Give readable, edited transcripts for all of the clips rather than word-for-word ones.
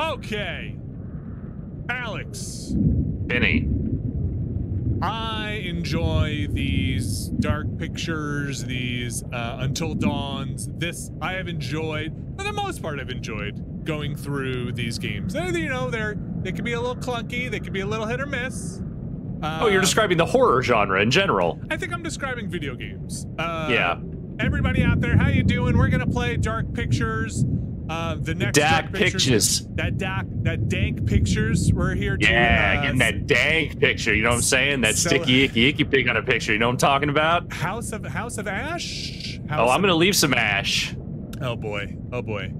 Okay. Alex. Vinny. I enjoy these Dark Pictures, these Until Dawns. This I have enjoyed, for the most part, I've enjoyed going through these games. You know, they can be a little clunky, they can be a little hit or miss. Oh, you're describing the horror genre in general. I think I'm describing video games. Yeah. Everybody out there, how you doing? We're gonna play Dark Pictures. The next Dark Pictures. That dank pictures. We're here to getting that dank picture, you know what I'm saying? That sticky, icky, icky pig on a picture, you know what I'm talking about? House of Ash? I'm gonna leave some ash. Oh boy, oh boy.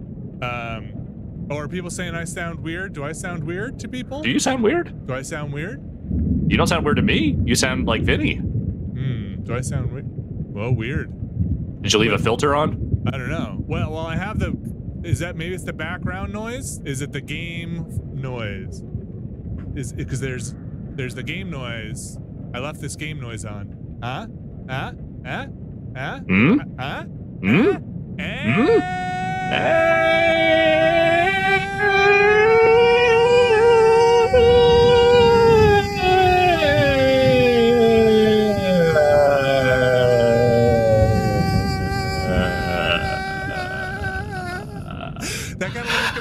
Oh, are people saying I sound weird? Do I sound weird to people? Do you sound weird? Do I sound weird? You don't sound weird to me. You sound like Vinny. Hmm, do I sound weird? Well, weird. Did you leave a filter on? I don't know. Well, I have the... Is that maybe it's the background noise? Is it the game noise? Is it because there's the game noise? I left this game noise on. Huh? Huh? Huh? Huh? Mm? Huh? Mm? Mm?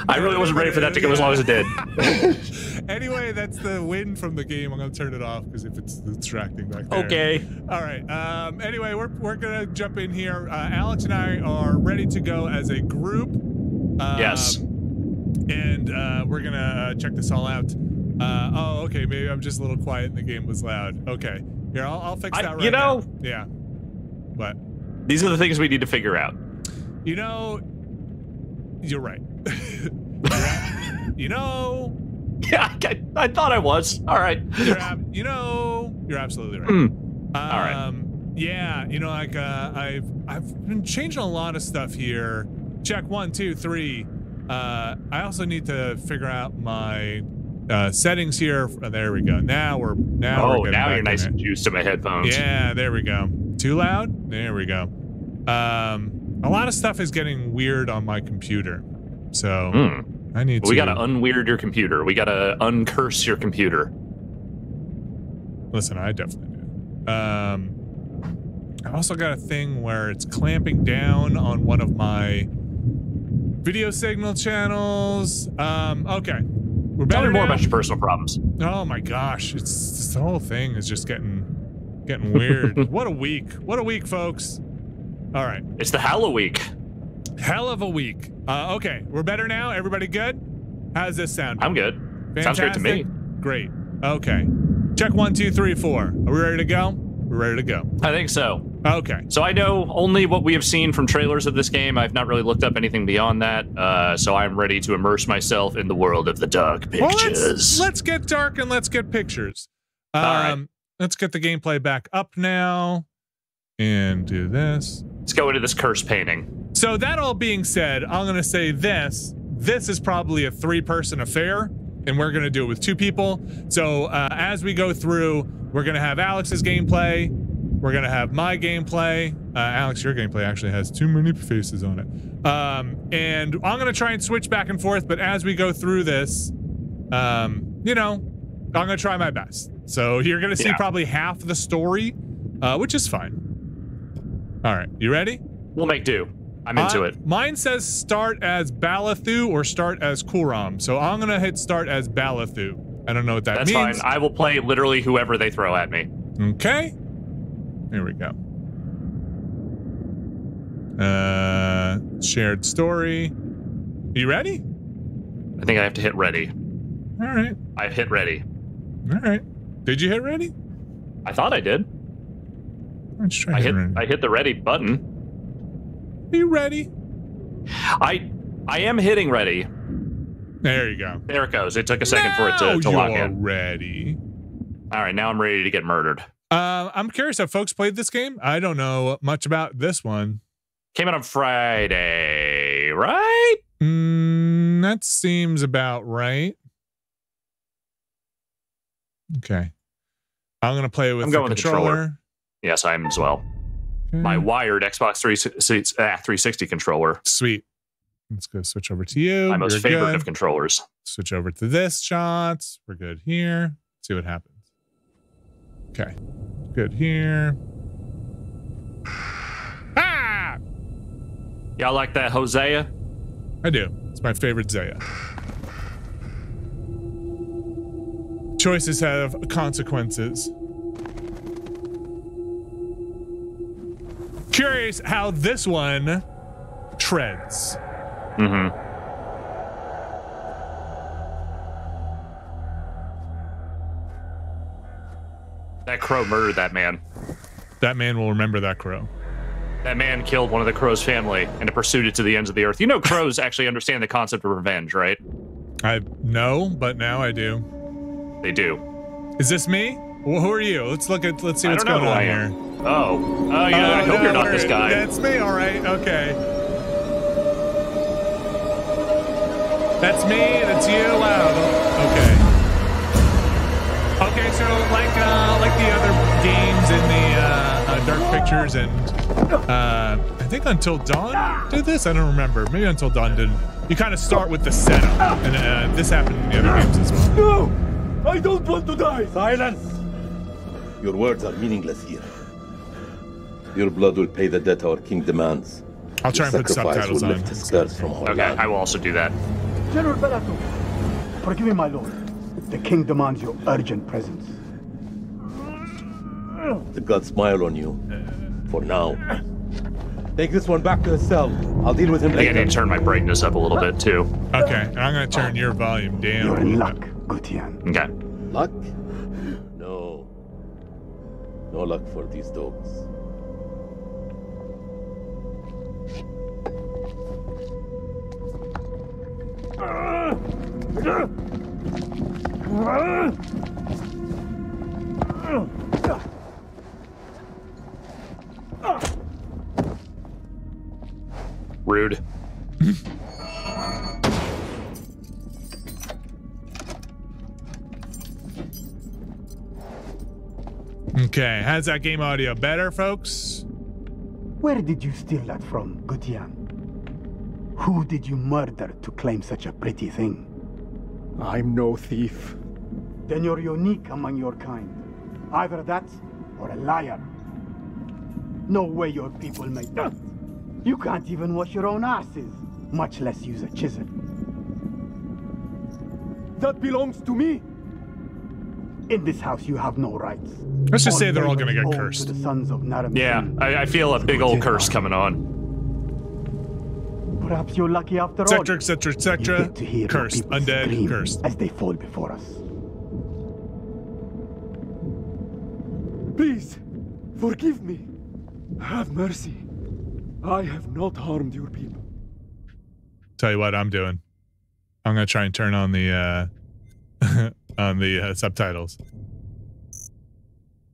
I really wasn't ready for that to go as long as it did. Anyway, that's the wind from the game. I'm gonna turn it off because if it's distracting back there. Okay. All right. Anyway, we're gonna jump in here. Alex and I are ready to go as a group. Yes. And we're gonna check this all out. Oh, okay. Maybe I'm just a little quiet and the game was loud. Okay. Here, I'll fix that right now. You know. Yeah. What? These are the things we need to figure out. You know. You're right. You know. Yeah, I thought I was. All right. You know, you're absolutely right. Mm. All right. Yeah, you know, like I've been changing a lot of stuff here. Check 1, 2, 3. I also need to figure out my settings here. There we go. Now we're. Oh, now you're nice and juiced to my headphones. Yeah, there we go. Too loud? There we go. A lot of stuff is getting weird on my computer. So I need to. We gotta unweird your computer. We gotta uncurse your computer. Listen, I definitely do. I've also got a thing where it's clamping down on one of my video signal channels. Okay. We're better. Tell me more about your personal problems. Oh my gosh, it's the whole thing is just getting weird. What a week. What a week, folks. All right. It's the Halloween week. Hell of a week. Okay, we're better now. Everybody good? How's this sound? I'm good. Fantastic. Sounds great to me. Great. Okay. Check 1, 2, 3, 4. Are we ready to go? We're ready to go. I think so. Okay. So I know only what we have seen from trailers of this game. I've not really looked up anything beyond that. So I'm ready to immerse myself in the world of the Dark Pictures. Well, let's get dark and let's get pictures. All right. Let's get the gameplay back up now and do this. Let's go into this curse painting. So that all being said, I'm going to say this is probably a three-person affair, and we're going to do it with two people. So as we go through, we're going to have Alex's gameplay. We're going to have my gameplay. Alex, your gameplay actually has too many faces on it. And I'm going to try and switch back and forth, but as we go through this, you know, I'm going to try my best. So you're going to see probably half the story, which is fine. All right, you ready? We'll make do. I'm into it. Mine says start as Balathu or start as Kuram. So I'm going to hit start as Balathu. I don't know what that means. That's fine. I will play literally whoever they throw at me. Okay. Here we go. Shared story. You ready? I think I have to hit ready. All right. I hit ready. All right. Did you hit ready? I thought I did. Let's try ready. I hit the ready button. Are you ready? I am hitting ready. There you go. There it goes. It took a second for it to lock in. Ready. All right, now I'm ready to get murdered. I'm curious, have folks played this game? I don't know much about this one. Came out on Friday, right? That seems about right. Okay. I'm gonna play with the controller. Yes, I am as well. My wired Xbox 360 controller. Sweet. Let's go switch over to you. My most favorite of controllers. Switch over to this shot. We're good here. See what happens. Okay. Good here. Ah! Y'all like that Hosea? I do. It's my favorite Zaya. Choices have consequences. Curious how this one treads. Mm-hmm. That crow murdered that man. That man will remember that crow. That man killed one of the crow's family and pursued it to the ends of the earth. You know crows actually understand the concept of revenge, right? I know, but now I do. They do. Is this me? Well, who are you? Let's look at. Let's see what's going on here. Oh. Oh, yeah. I hope you're not this guy. That's me. All right. Okay. That's me. That's you. Wow. Okay. Okay. So like the other games in the Dark Pictures and I think Until Dawn did this. I don't remember. Maybe Until Dawn didn't. You kind of start with the setup, and this happened in the other games as well. No. I don't want to die! Silence! Your words are meaningless here. Your blood will pay the debt our king demands. I'll try and put subtitles on. Okay, I will also do that. General Balathu, forgive me, my lord. The king demands your urgent presence. The gods smile on you. For now. Take this one back to the cell. I'll deal with him later. I need to turn my brightness up a little bit, too. Okay, and I'm going to turn your volume down. You're in luck. Gutian. Okay. Luck? No. No luck for these dogs. Rude. Okay, how's that game audio? Better, folks? Where did you steal that from, Gutian? Who did you murder to claim such a pretty thing? I'm no thief. Then you're unique among your kind. Either that, or a liar. No way your people make that. You can't even wash your own asses, much less use a chisel. That belongs to me. In this house, you have no rights. Let's just say they're all gonna get cursed. The sons of yeah, I feel a big old curse coming on. Perhaps you're lucky after all. Etc. Etc. Etc. Cursed, undead, cursed. As they fall before us. Please, forgive me. Have mercy. I have not harmed your people. Tell you what I'm doing. I'm gonna try and turn on the. On the subtitles.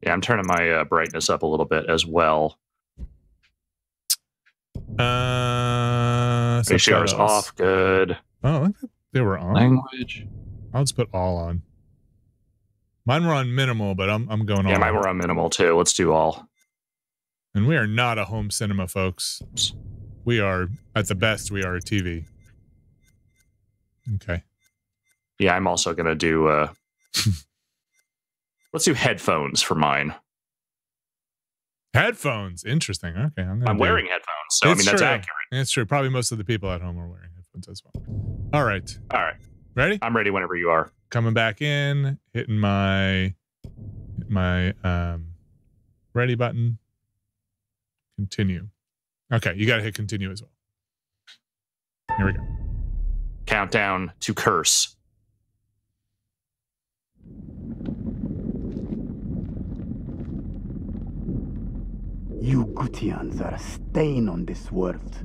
Yeah, I'm turning my brightness up a little bit as well. HDR's off, good. Oh, I think they were on. Language. I'll just put all on. Mine were on minimal, but I'm going on. Yeah, mine were on minimal too. Let's do all. And we are not a home cinema, folks. We are, at the best, we are a TV. Okay. Yeah, I'm also going to do, let's do headphones for mine. Headphones. Interesting. Okay. I'm wearing headphones. So, I mean, that's accurate. It's true. Probably most of the people at home are wearing headphones as well. All right. All right. Ready? I'm ready whenever you are. Coming back in, hitting my, ready button. Continue. Okay. You got to hit continue as well. Here we go. Countdown to curse. You Gutians are a stain on this world.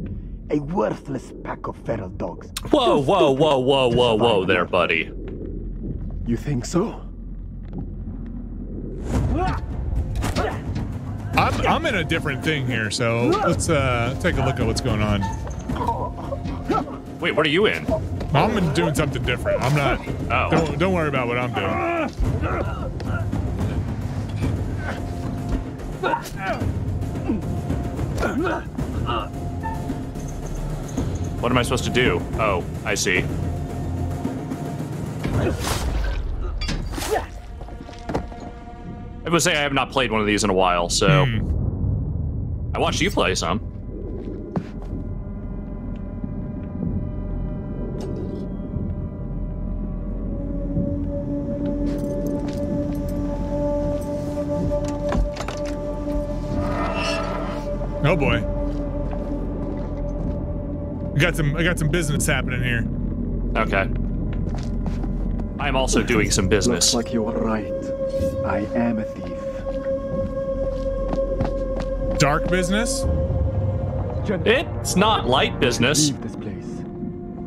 A worthless pack of feral dogs. Whoa, whoa, whoa, whoa, whoa, whoa there, buddy. You think so? I'm in a different thing here, so let's take a look at what's going on. Wait, what are you in? I'm doing something different. I'm not... Oh. Don't worry about what I'm doing. What am I supposed to do? Oh, I see. I would say I have not played one of these in a while, so... I watched you play some. Oh boy. I got some business happening here. Okay. I'm also doing some business. Looks like you're right. I am a thief. Dark business? It's not light business. Leave this place.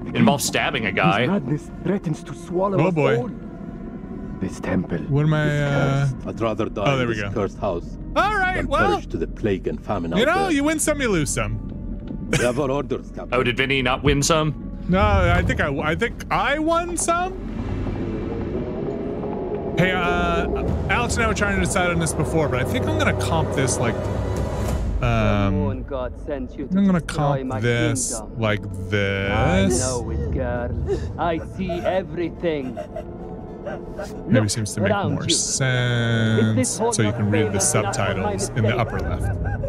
It involves stabbing a guy. His madness threatens to swallow us all. This temple. What am I? I'd rather die in this cursed house. All right, well. To the plague and famine out there. You win some, you lose some. We have our orders, Captain. Oh, did Vinny not win some? No, I think I won some. Hey, Alex and I were trying to decide on this before, but I think I'm gonna comp this like, I'm gonna comp this like this. I know it, girl. I see everything. Maybe seems to make more sense, so you can read the subtitles in the upper left.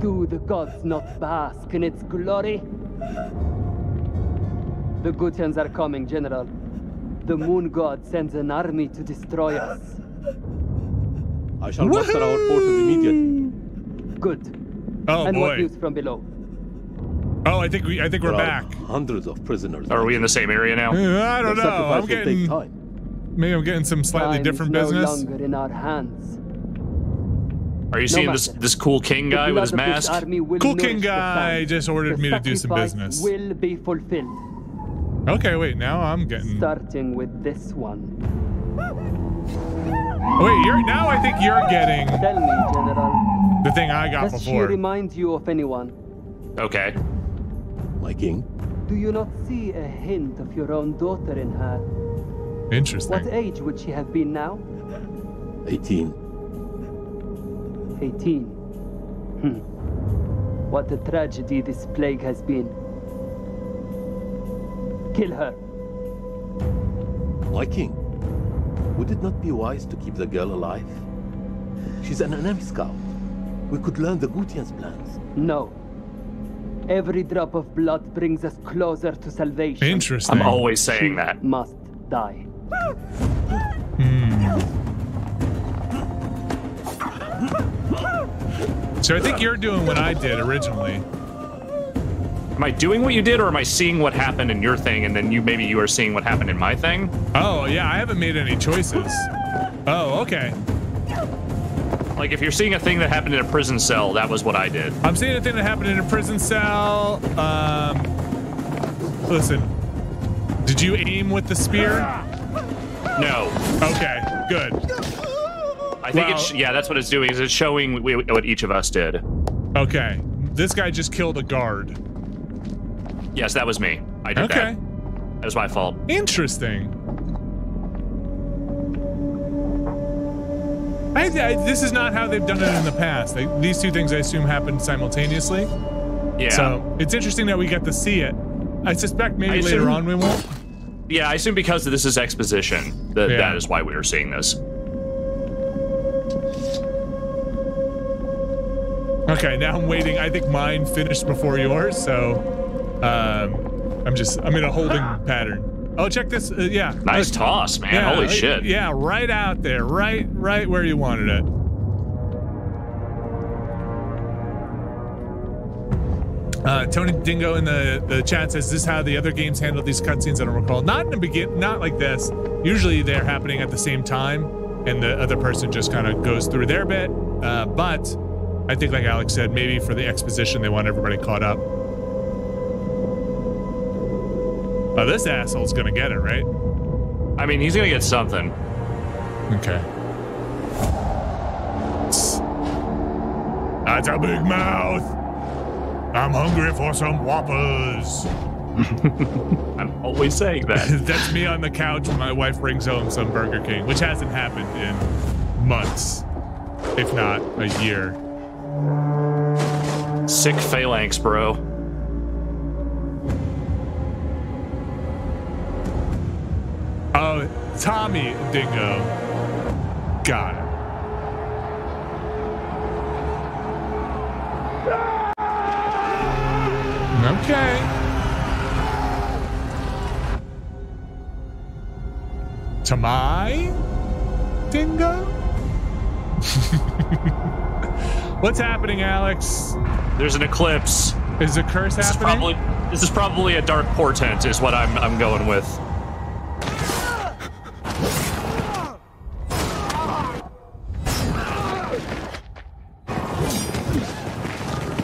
Do the gods not bask in its glory? The Gutians are coming, General. The moon god sends an army to destroy us. I shall muster our forces immediately. Good. Oh, and boy. What news from below? Oh, I think we're back. Hundreds of prisoners. Are we in the same area now? I don't know. I'm getting maybe I'm getting some slightly different business. No longer in our hands. Are you seeing this cool king guy with his mask? Cool king guy just ordered me to do some business. Will be fulfilled. Okay, wait, now I'm getting... Starting with this one. Wait, now I think you're getting... Tell me, General. The thing I got before. Does she remind you of anyone? Okay. My king? Do you not see a hint of your own daughter in her? Interesting. What age would she have been now? 18. 18. What a tragedy this plague has been. Kill her. My king, would it not be wise to keep the girl alive? She's an enemy scout. We could learn the Gutian's plans. No. Every drop of blood brings us closer to salvation. Interesting. I'm always saying that. She must die. So I think you're doing what I did originally. Am I doing what you did, or am I seeing what happened in your thing, and then maybe you are seeing what happened in my thing? Oh, yeah, I haven't made any choices. Oh, okay. Like, if you're seeing a thing that happened in a prison cell, that was what I did. I'm seeing a thing that happened in a prison cell. Listen, did you aim with the spear? No. Okay, good. I think it's, yeah, that's what it's doing, is it's showing what each of us did. Okay, this guy just killed a guard. Yes, that was me. I did that. That was my fault. Interesting. This is not how they've done it in the past. These two things, I assume, happened simultaneously. Yeah. So it's interesting that we get to see it. I suspect maybe later on we won't. Yeah, I assume because this is exposition, that is why we were seeing this. Okay, now I'm waiting. I think mine finished before yours, so... I'm in a holding pattern. Oh, check this. Yeah. Nice toss, man. Yeah, holy shit. Yeah, right out there. Right where you wanted it. Tony Dingo in the chat says, this is how the other games handle these cutscenes. I don't recall. Not in the beginning, not like this. Usually they're happening at the same time and the other person just kind of goes through their bit. But I think like Alex said, maybe for the exposition, they want everybody caught up. Oh, this asshole's gonna get it, right? I mean, he's gonna get something. Okay. That's a big mouth. I'm hungry for some Whoppers. I'm always saying that. That's me on the couch when my wife brings home some Burger King, which hasn't happened in months, if not a year. Sick phalanx, bro. Oh, Tommy Dingo. Got it. Okay. Tommy Dingo? What's happening, Alex? There's an eclipse. Is a curse happening? This is probably a dark portent, is what I'm going with.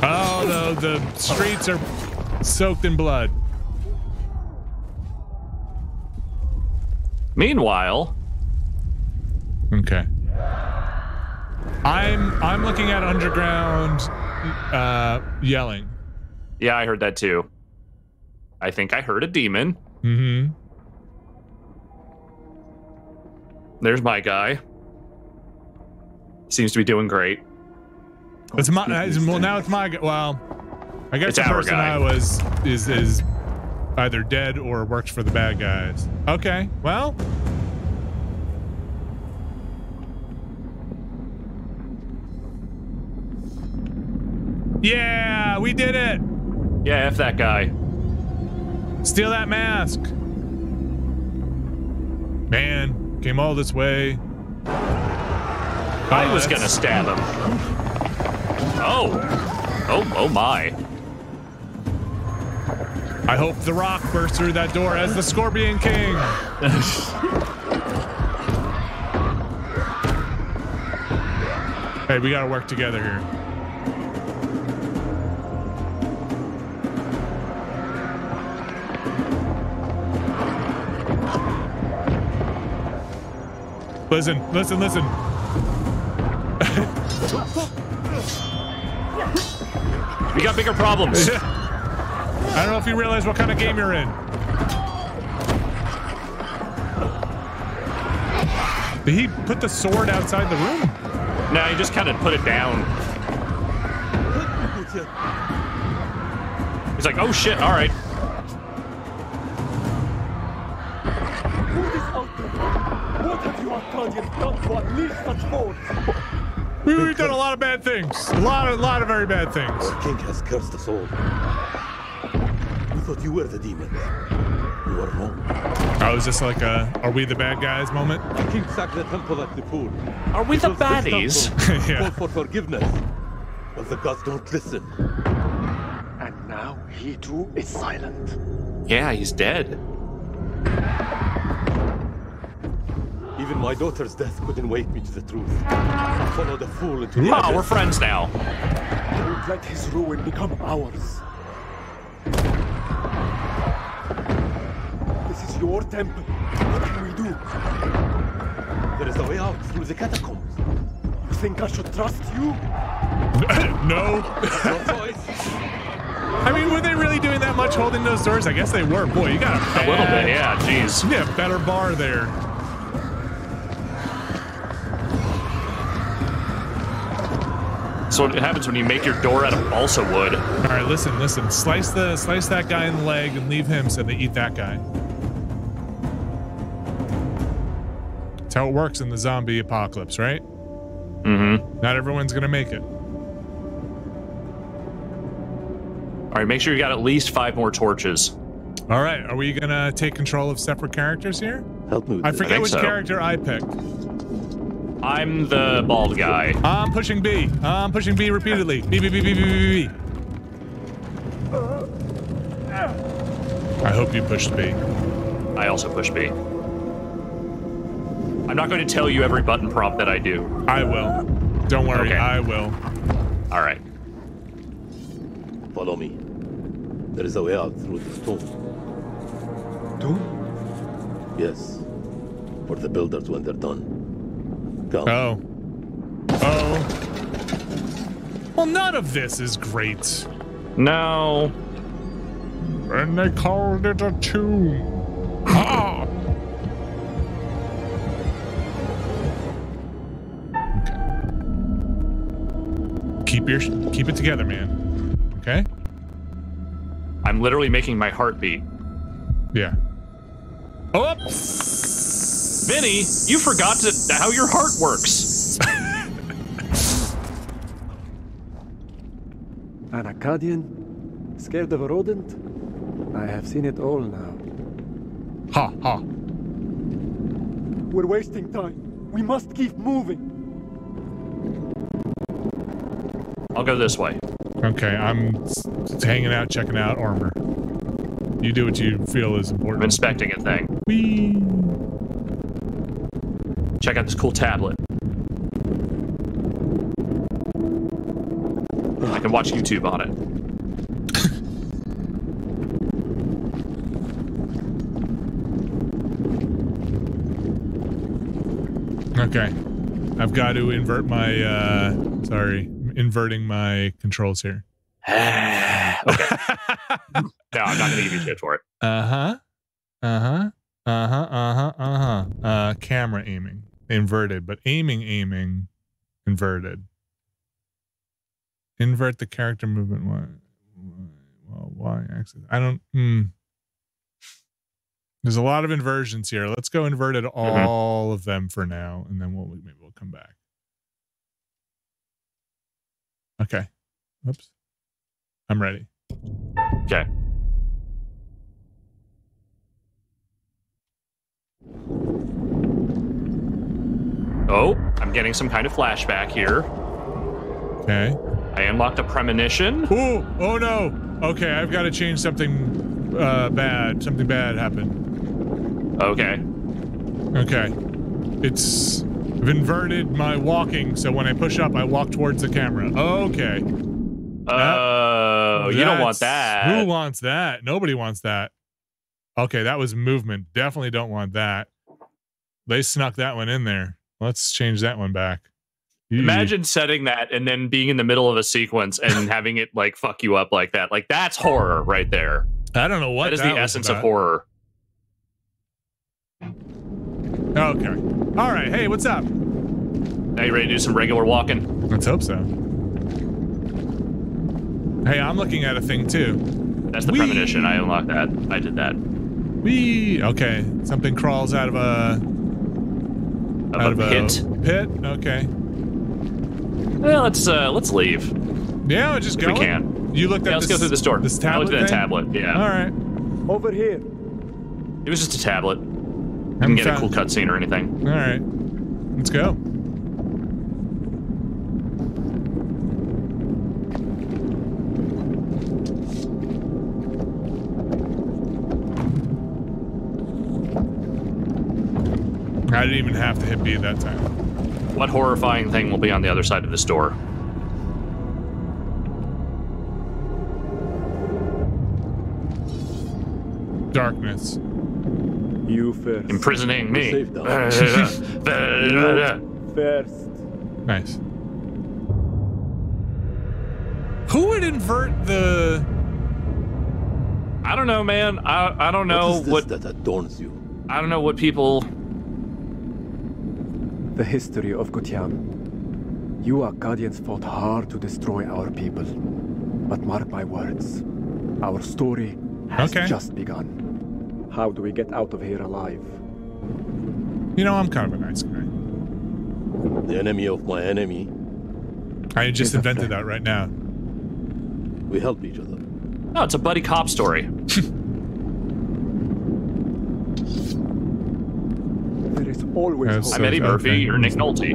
Oh, no, the streets are soaked in blood. Meanwhile, okay. I'm looking at underground yelling. Yeah, I heard that too. I think I heard a demon. Mm-hmm. There's my guy. Seems to be doing great. It's my well now it's my guy. Well, I guess it's the person I was is either dead or works for the bad guys. Okay, well. Yeah, we did it. Yeah, F that guy. Steal that mask. Man, came all this way. Oh, I was gonna stab him. Oh my. I hope the rock bursts through that door as the Scorpion King. Hey, we gotta work together here. Listen. We got bigger problems. I don't know if you realize what kind of game you're in. Did he put the sword outside the room? No, he just kind of put it down. He's like, oh shit, all right. We've done a lot of bad things. A lot of very bad things. Our king has cursed us all. We thought you were the demon. You are wrong. Oh, is this like a "Are we the bad guys" moment? The king sacked the temple like the fool. Are we the baddies? Yeah. For forgiveness, but the gods don't listen. And now he too is silent. Yeah, he's dead. Even my daughter's death couldn't wake me to the truth. I followed a fool into the abyss. We're friends now. Don't let his ruin become ours. This is your temple. What can we do? There is a way out through the catacombs. You think I should trust you? No. I mean, were they really doing that much holding those doors? I guess they were. Boy, you got a little bit. Yeah, jeez. Yeah, better bar there. So what happens when you make your door out of balsa wood? All right, listen. Slice that guy in the leg and leave him so they eat that guy. That's how it works in the zombie apocalypse, right? Mm-hmm. Not everyone's gonna make it. All right, make sure you got at least 5 more torches. All right, are we gonna take control of separate characters here? Help me. I forget which character I picked. I'm the bald guy. I'm pushing B. I'm pushing B repeatedly. B. I hope you pushed B. I also pushed B. I'm not going to tell you every button prompt that I do. I will. Don't worry. Okay. I will. All right. Follow me. There is a way out through the tomb. Tomb? Yes. For the builders when they're done. Go. Oh. Well, none of this is great. No. And they called it a tomb. Ah. Okay. Keep it together, man. Okay. I'm literally making my heart beat. Yeah. Oops. Vinny, you forgot how your heart works. An Akkadian? Scared of a rodent? I have seen it all now. Ha ha. We're wasting time. We must keep moving. I'll go this way. Okay, I'm hanging out, checking out armor. You do what you feel is important. I'm inspecting a thing. Whee! Check out this cool tablet. I can watch YouTube on it. Okay. I've got to invert my, inverting my controls here. Okay. No, I'm not going to give you shit for it. Uh-huh. Uh-huh. Uh-huh. Uh-huh. Uh-huh. Camera aiming. Inverted. But aiming. Inverted. Invert the character movement. Why? I don't... There's a lot of inversions here. Let's go invert it all of them for now, and then maybe we'll come back. Okay. Oops. I'm ready. Okay. Oh, I'm getting some kind of flashback here. Okay. I unlocked a premonition. Ooh, oh no. Okay, I've got to change something bad. Something bad happened. Okay. Okay. I've inverted my walking, so when I push up, I walk towards the camera. Okay. Oh, you don't want that. Who wants that? Nobody wants that. Okay, that was movement. Definitely don't want that. They snuck that one in there. Let's change that one back. Imagine setting that and then being in the middle of a sequence and having it like fuck you up like that. Like that's horror right there. I don't know what that is. The essence of horror. Okay. All right. Hey, what's up? Now you ready to do some regular walking? Let's hope so. Hey, I'm looking at a thing too. That's the premonition. I unlocked that. I did that. Okay. Something crawls out of a pit. Okay. Well, let's leave. Yeah, we'll just go. We can. You looked at. Yeah, let's go through this door. This tablet. It's been a tablet. Yeah. All right. Over here. It was just a tablet. I didn't get a cool cutscene or anything. All right, let's go. I didn't even have to hit B that time. What horrifying thing will be on the other side of this door? Darkness. You first. Imprisoning me. First. Nice. Who would invert the? I don't know, man. I don't know what that adorns you. I don't know what people. The history of Gutian. You Akkadians fought hard to destroy our people, but mark my words, our story has just begun. How do we get out of here alive? You know, I'm kind of a nice guy. The enemy of my enemy. I just invented that right now. We help each other. Oh, it's a buddy cop story. There is always hope. I'm Eddie Murphy, you're Nick Nolte.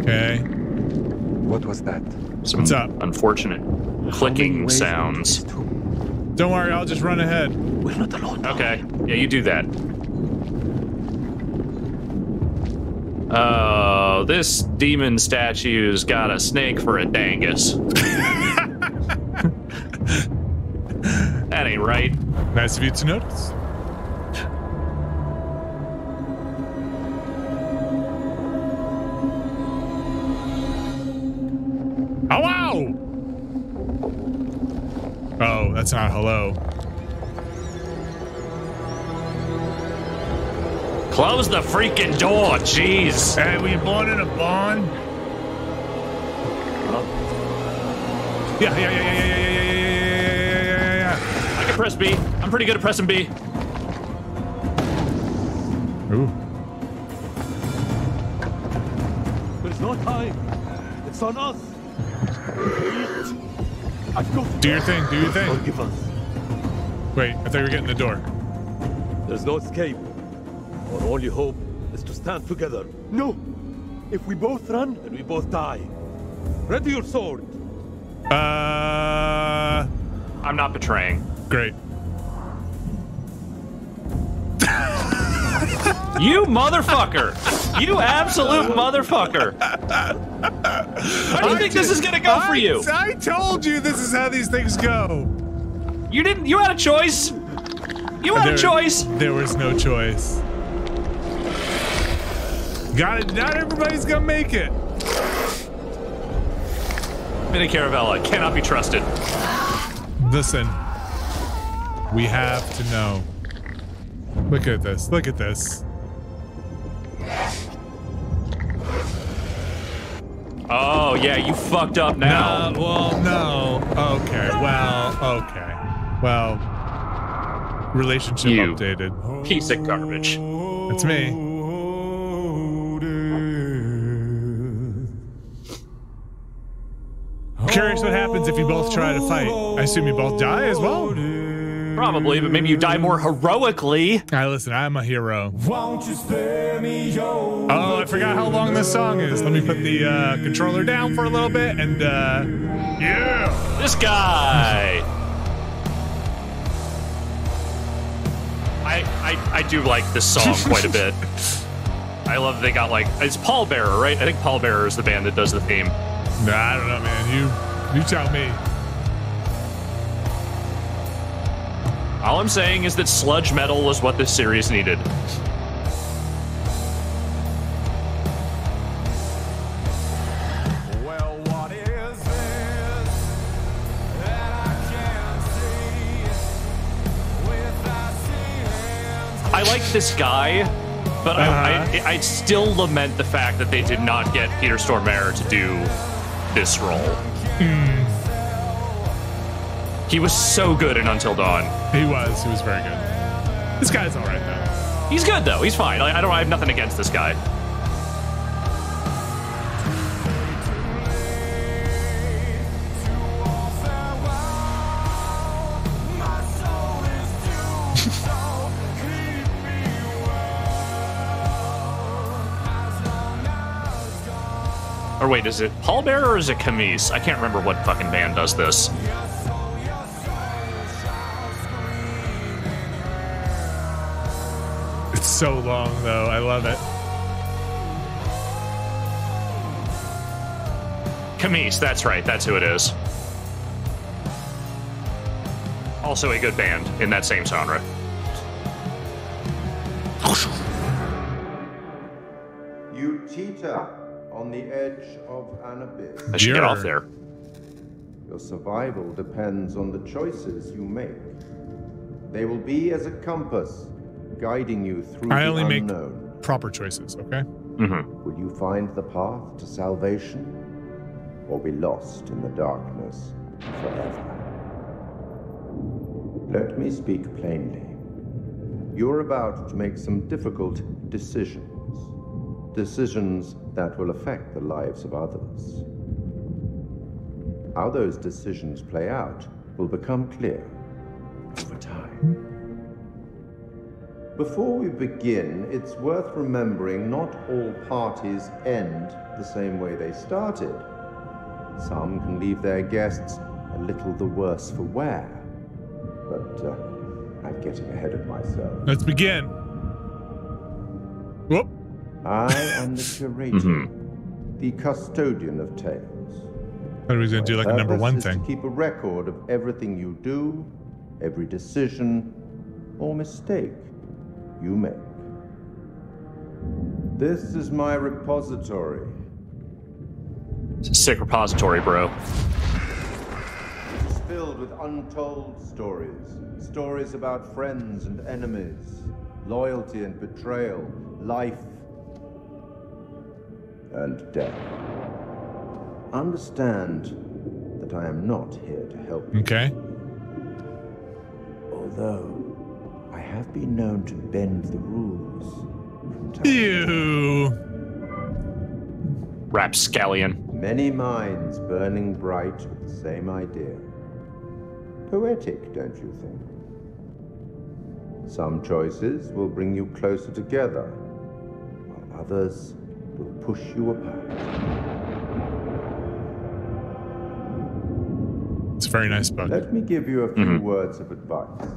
Okay. What was that? Some What's up? Unfortunate clicking sounds. Don't worry, I'll just run ahead. We're not alone. Okay. Yeah, you do that. Oh, this demon statue's got a snake for a dangus. That ain't right. Nice of you to notice. Oh, that's not hello. Close the freaking door, jeez. Hey, were you born in a barn? Yeah. to press B. I'm pretty good at pressing B. Ooh. There's no time. It's on us. Do your thing. Do your thing. Don't give us. Wait, I thought we were getting the door. There's no escape. Our only hope is to stand together. No. If we both run, then we both die. Ready your sword. I'm not betraying. Great. You motherfucker! You absolute motherfucker! How do you think this is gonna go for you? I told you this is how these things go. You didn't. You had a choice. You had a choice. There was no choice. Got it. Not everybody's gonna make it. Vinny Caravella cannot be trusted. Listen, we have to know. Look at this. Look at this. Oh yeah, you fucked up now. No, well, no. Okay. Well. Okay. Well. Relationship you updated. Piece of garbage. It's me. Curious what happens if you both try to fight. I assume you both die as well? Probably, but maybe you die more heroically. Alright, listen, I'm a hero. Won't you spare me? Oh, I forgot how long this song is. Let me put the controller down for a little bit and yeah! This guy! I do like this song quite a bit. I love they got like, it's Pallbearer, right? I think Pallbearer is the band that does the theme. Nah, I don't know, man. You tell me. All I'm saying is that sludge metal was what this series needed. Well, what is this that I can't see without seeing? I like this guy, but I still lament the fact that they did not get Peter Stormare to do this role. He was so good in Until Dawn. He was very good. This guy's alright though. He's good though. He's fine. I have nothing against this guy. Or wait, is it Pallbearer or is it Camise? I can't remember what fucking band does this. It's so long, though. I love it. Camise, that's right. That's who it is. Also a good band in that same genre. You cheater. On the edge of an abyss. I should get off there. Your survival depends on the choices you make. They will be as a compass, guiding you through the unknown. I only make proper choices, okay? Mm-hmm. Will you find the path to salvation, or be lost in the darkness forever? Let me speak plainly. You're about to make some difficult decisions. Decisions that will affect the lives of others. How those decisions play out will become clear over time. Before we begin, it's worth remembering not all parties end the same way they started. Some can leave their guests a little the worse for wear, but I'm getting ahead of myself. Let's begin. Whoop. I am the curator, the custodian of tales. I thought he was going to do like a number one thing. To keep a record of everything you do, every decision or mistake you make. This is my repository. It's a sick repository, bro. It is filled with untold stories. Stories about friends and enemies, loyalty and betrayal, life and death. Understand that I am not here to help you. Okay. Although I have been known to bend the rules from time to time. Rapscallion. Many minds burning bright with the same idea. Poetic, don't you think? Some choices will bring you closer together, while others will push you apart. It's a very nice book. Let me give you a few words of advice.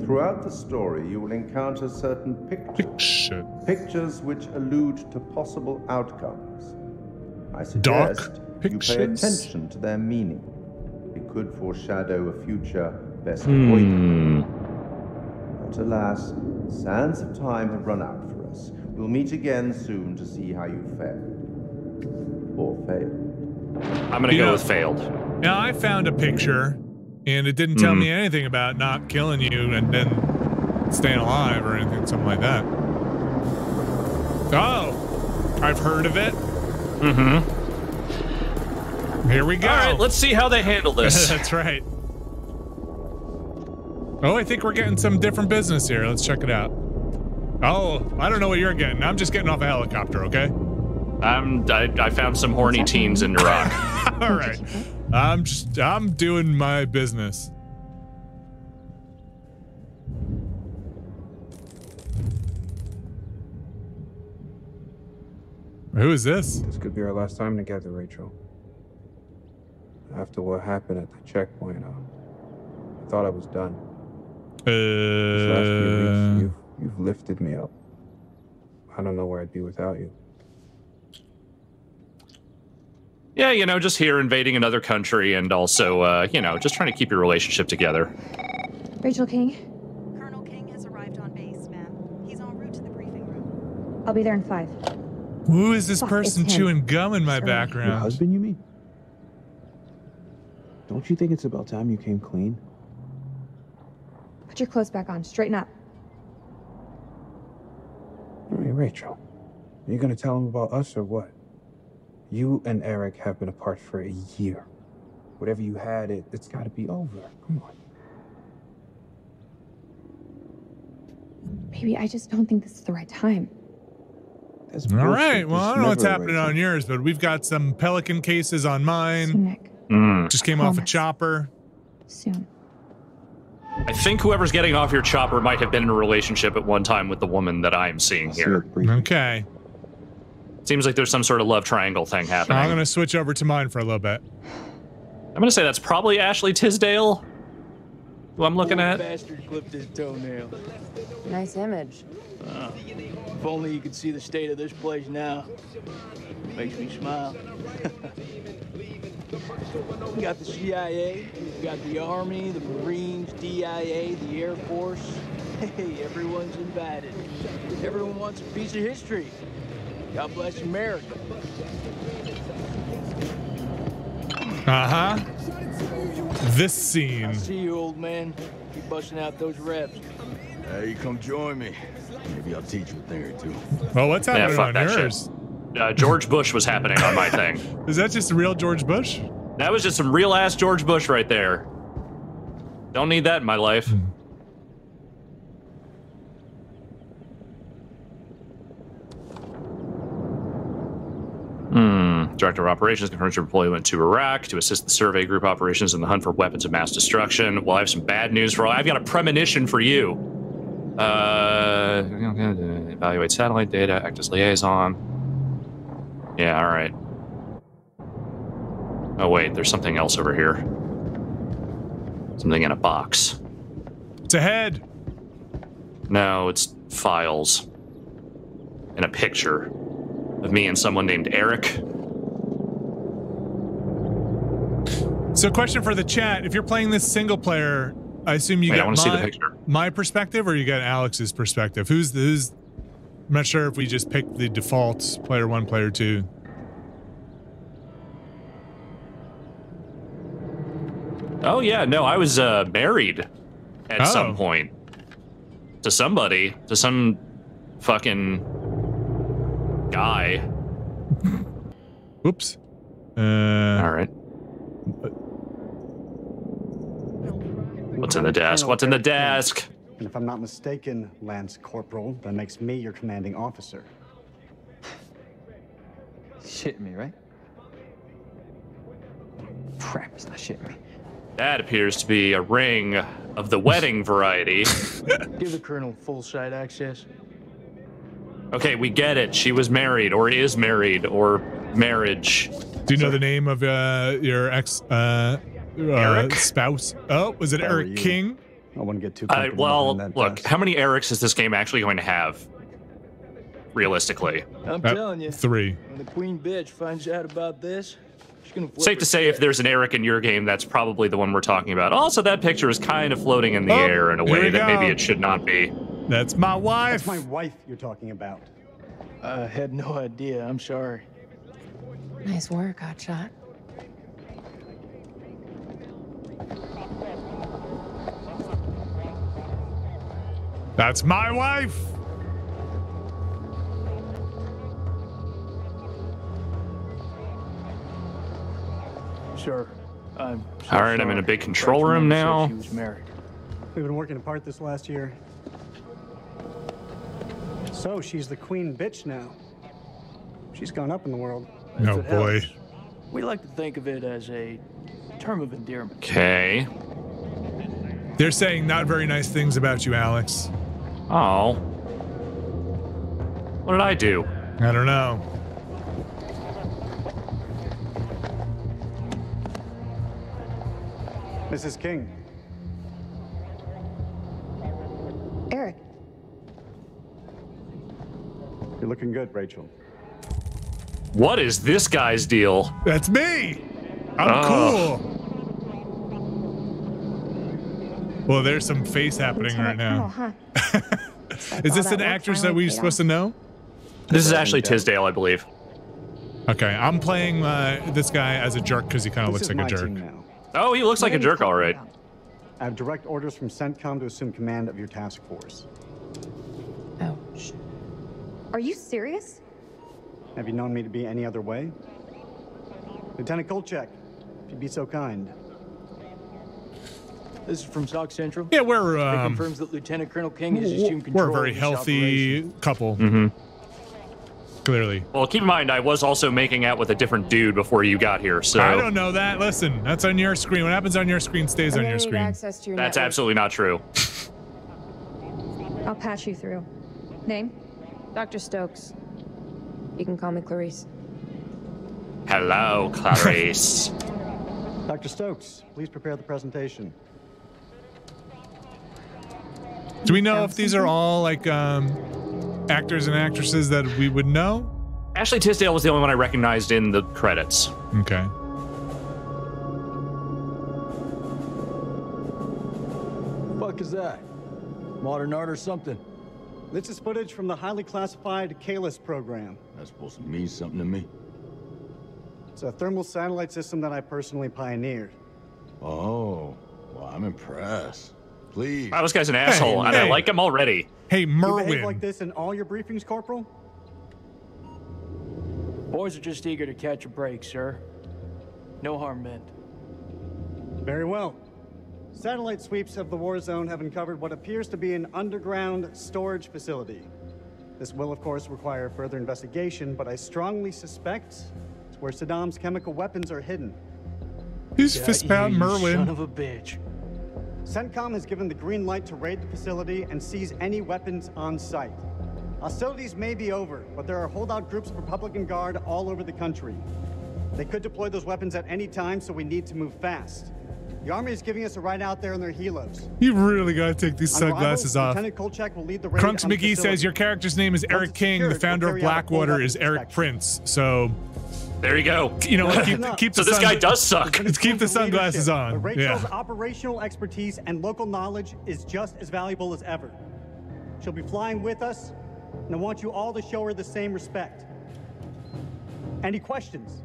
Throughout the story, you will encounter certain pictures. Pictures which allude to possible outcomes. I suggest you pay attention to their meaning. It could foreshadow a future best avoided. But alas, sands of time have run out for us. We'll meet again soon to see how you fared. Or failed. I'm going to go with failed. Now, I found a picture, and it didn't tell me anything about not killing you and then staying alive or anything, something like that. Oh, I've heard of it. Here we go. All right, let's see how they handle this. That's right. Oh, I think we're getting some different business here. Let's check it out. Oh, I don't know what you're getting. I'm just getting off a helicopter, okay? I found some horny teens in Iraq. All right. I'm doing my business. Who is this? This could be our last time together, Rachel. After what happened at the checkpoint, I thought I was done. These last few weeks, you've lifted me up. I don't know where I'd be without you. Yeah, you know, just here invading another country and also, you know, just trying to keep your relationship together. Rachel King. Colonel King has arrived on base, ma'am. He's en route to the briefing room. I'll be there in 5. Who is this person chewing gum in my background? Your husband, you mean? Don't you think it's about time you came clean? Put your clothes back on. Straighten up. All right, Rachel. Are you going to tell him about us or what? You and Eric have been apart for a year. Whatever you had, it's got to be over. Come on. Baby, I just don't think this is the right time. All right, well, I don't know what's happening on yours, but we've got some Pelican cases on mine. Soon, Nick. Just came off a chopper. Soon. I think whoever's getting off your chopper might have been in a relationship at one time with the woman that I'm seeing here. Okay. Seems like there's some sort of love triangle thing happening. I'm going to switch over to mine for a little bit. I'm going to say that's probably Ashley Tisdale, who I'm looking at. Bastard clipped his toenail. Nice image. If only you could see the state of this place now. Makes me smile. We got the CIA, we got the Army, the Marines, DIA, the Air Force. Hey, everyone's invited. Everyone wants a piece of history. God bless America. This scene. I see you, old man. Keep busting out those reps. Hey, come join me. Maybe I'll teach you a thing or two. Well, what's happening on yours? George Bush was happening on my thing. Is that just real George Bush? That was just some real ass George Bush right there. Don't need that in my life. Director of Operations confirms your deployment to Iraq to assist the survey group operations in the hunt for weapons of mass destruction. Well, I have some bad news for all. I've got a premonition for you. Evaluate satellite data, act as liaison. Yeah, all right. Oh, wait, there's something else over here. Something in a box. It's a head. No, it's files. And a picture of me and someone named Eric. So, question for the chat: if you're playing this single player, I assume you got my perspective, or you got Alex's perspective. Who's? I'm not sure if we just picked the default player one, player two. Oh yeah, no, I was married at some point to somebody, to some fucking guy. Whoops. All right. What's in the desk? What's in the desk? And if I'm not mistaken, Lance Corporal, that makes me your commanding officer. Shitting me, right? Crap, it's not shitting me. That appears to be a ring of the wedding variety. Give the colonel full side access. Okay, we get it. She was married, or is married, or marriage. Do you know the name of your ex Eric? Spouse? Oh, was it Eric King? I wouldn't get too comfortable. Well, that look, how many Erics is this game actually going to have? Realistically, I'm telling you, 3. When the queen bitch finds out about this, she's gonna flip. Safe to say, if there's an Eric in your game, that's probably the one we're talking about. Also, that picture is kind of floating in the air in a way that maybe it should not be. That's my wife. That's my wife you're talking about. I had no idea. I'm sorry. Nice work, Hotshot. That's my wife. Sure. I'm so all right, sorry. I'm in a big control room now. She was married. We've been working apart this last year. So she's the queen bitch now. She's gone up in the world. No boy. Helps, we like to think of it as a term of endearment. Okay. They're saying not very nice things about you, Alex. Oh. What did I do? I don't know. Mrs. King. Eric. You're looking good, Rachel. What is this guy's deal? That's me. I'm cool. Well, there's some face happening right now. Colonel, huh? Is this an actress that we're supposed to know? This is Ashley Tisdale, I believe. Okay, I'm playing this guy as a jerk because he kind of looks like a jerk. Oh, he looks like a jerk, all right. I have direct orders from CENTCOM to assume command of your task force. Oh, shit. Are you serious? Have you known me to be any other way? Lieutenant Kolchak, if you'd be so kind. This is from SOC Central. Yeah, we're, It confirms that Lieutenant Colonel King has assumed control. We're a very healthy couple. Clearly. Well, keep in mind, I was also making out with a different dude before you got here, so... I don't know that. Listen, that's on your screen. What happens on your screen stays on your screen. That's absolutely not true. I'll patch you through. Name? Dr. Stokes. You can call me Clarice. Hello, Clarice. Dr. Stokes, please prepare the presentation. Do we know if these are all, like, actors and actresses that we would know? Ashley Tisdale was the only one I recognized in the credits. Okay. Fuck is that? Modern art or something? This is footage from the highly classified Kalus program. That's supposed to mean something to me. It's a thermal satellite system that I personally pioneered. Oh, well, I'm impressed. Please. Wow, this guy's an asshole, and I like him already. Hey, Merwin. You behave like this in all your briefings, Corporal? Boys are just eager to catch a break, sir. No harm meant. Very well. Satellite sweeps of the war zone have uncovered what appears to be an underground storage facility. This will, of course, require further investigation, but I strongly suspect it's where Saddam's chemical weapons are hidden. Who's fist-bound Merwin? Son of a bitch. CENTCOM has given the green light to raid the facility and seize any weapons on site. Hostilities may be over, but there are holdout groups of Republican Guard all over the country. They could deploy those weapons at any time, so we need to move fast. The Army is giving us a ride out there in their helos. You really gotta take these sunglasses off. Lieutenant Kolchak will lead the raid. Crunks McGee says your character's name is Eric King. The founder of Blackwater is Eric Prince. So there you go. You know, keep so this guy does suck. Keep the sunglasses on. Rachel's operational expertise and local knowledge is just as valuable as ever. She'll be flying with us, and I want you all to show her the same respect. Any questions?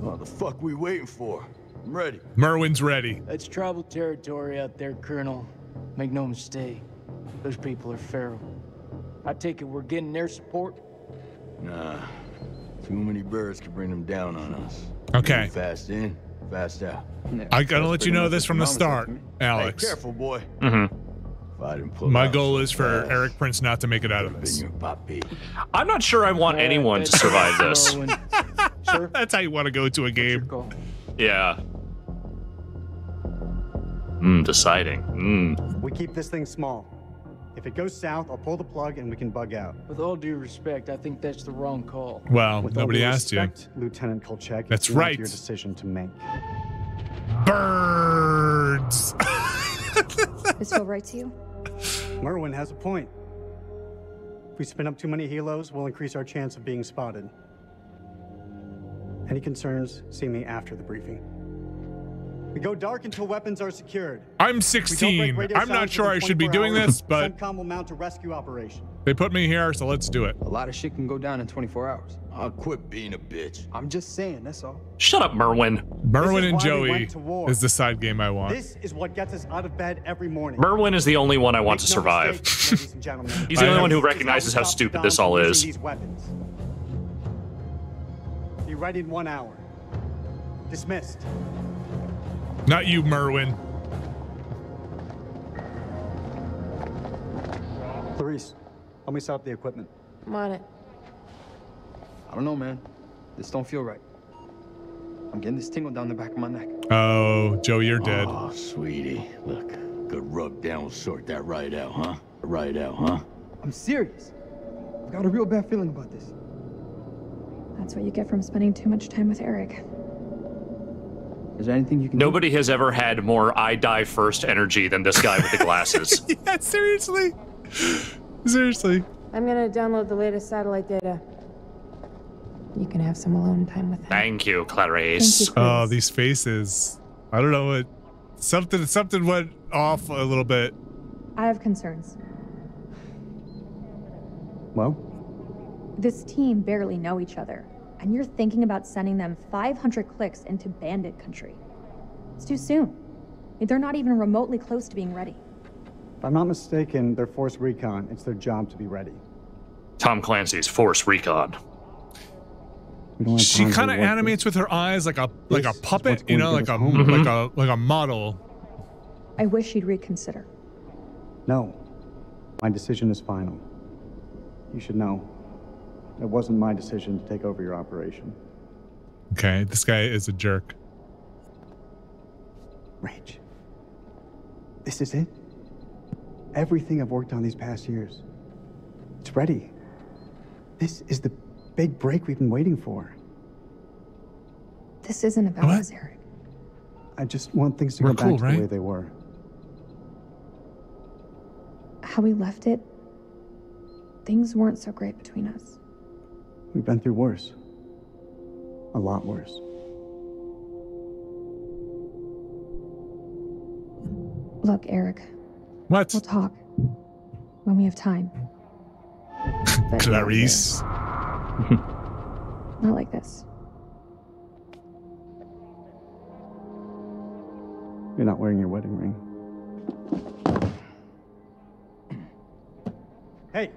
What the fuck we waiting for? I'm ready. Merwin's ready. That's tribal territory out there, Colonel. Make no mistake. Those people are feral. I take it we're getting their support? Nah. Too many birds could bring them down on us. Okay. Fast in, passed out. I gotta let you know this from the start, Alex. Hey, careful, boy. Mm-hmm. My goal is for Eric Prince not to make it out of this. I'm not sure I want anyone to survive this. That's how you want to go to a game. Yeah. Deciding. We keep this thing small. If it goes south, I'll pull the plug and we can bug out. With all due respect, I think that's the wrong call. Well, nobody asked you. Lieutenant Kolchak, that's right. Your decision to make. Birds. This feel right to you? Merwin has a point. If we spin up too many helos, we'll increase our chance of being spotted. Any concerns, see me after the briefing. We go dark until weapons are secured. I'm 16. I'm not sure I should be doing this, but CENTCOM will mount a rescue operation. They put me here, so let's do it. A lot of shit can go down in 24 hours. I'll quit being a bitch. I'm just saying, that's all. Shut up, Merwin. Merwin and Joey is the side game I want. This is what gets us out of bed every morning. Merwin is the only one I want to survive. He's the only one who recognizes how stupid this all is. Be right in 1 hour. Dismissed. Not you, Merwin. Therese, help me set up the equipment. I'm on it. I don't know, man. This don't feel right. I'm getting this tingle down the back of my neck. Oh, Joey, you're dead. Oh, sweetie. Look, good rub down will sort that right out, huh? Right out, huh? I'm serious. I've got a real bad feeling about this. That's what you get from spending too much time with Eric. Is there anything you can do? Has ever had more I die first energy than this guy with the glasses. Yeah, seriously. Seriously. I'm gonna download the latest satellite data. You can have some alone time with him. Thank you, Clarice. Oh, these faces. I don't know what something went off a little bit. I have concerns. Well? This team barely know each other. And you're thinking about sending them 500 clicks into bandit country. It's too soon. They're not even remotely close to being ready. If I'm not mistaken, they're Force Recon. It's their job to be ready. Tom Clancy's Force Recon. She kind of animates with her eyes like a puppet, you know, like a model. I wish you'd reconsider. No, my decision is final. You should know. It wasn't my decision to take over your operation. Okay, this guy is a jerk. Rach, this is it. Everything I've worked on these past years, it's ready. This is the big break we've been waiting for. This isn't about us, Eric. I just want things to go back to the way they were. How we left it, things weren't so great between us. We've been through worse. A lot worse. Look, Eric. What? We'll talk when we have time. Clarice. Not like this. You're not wearing your wedding ring. Hey,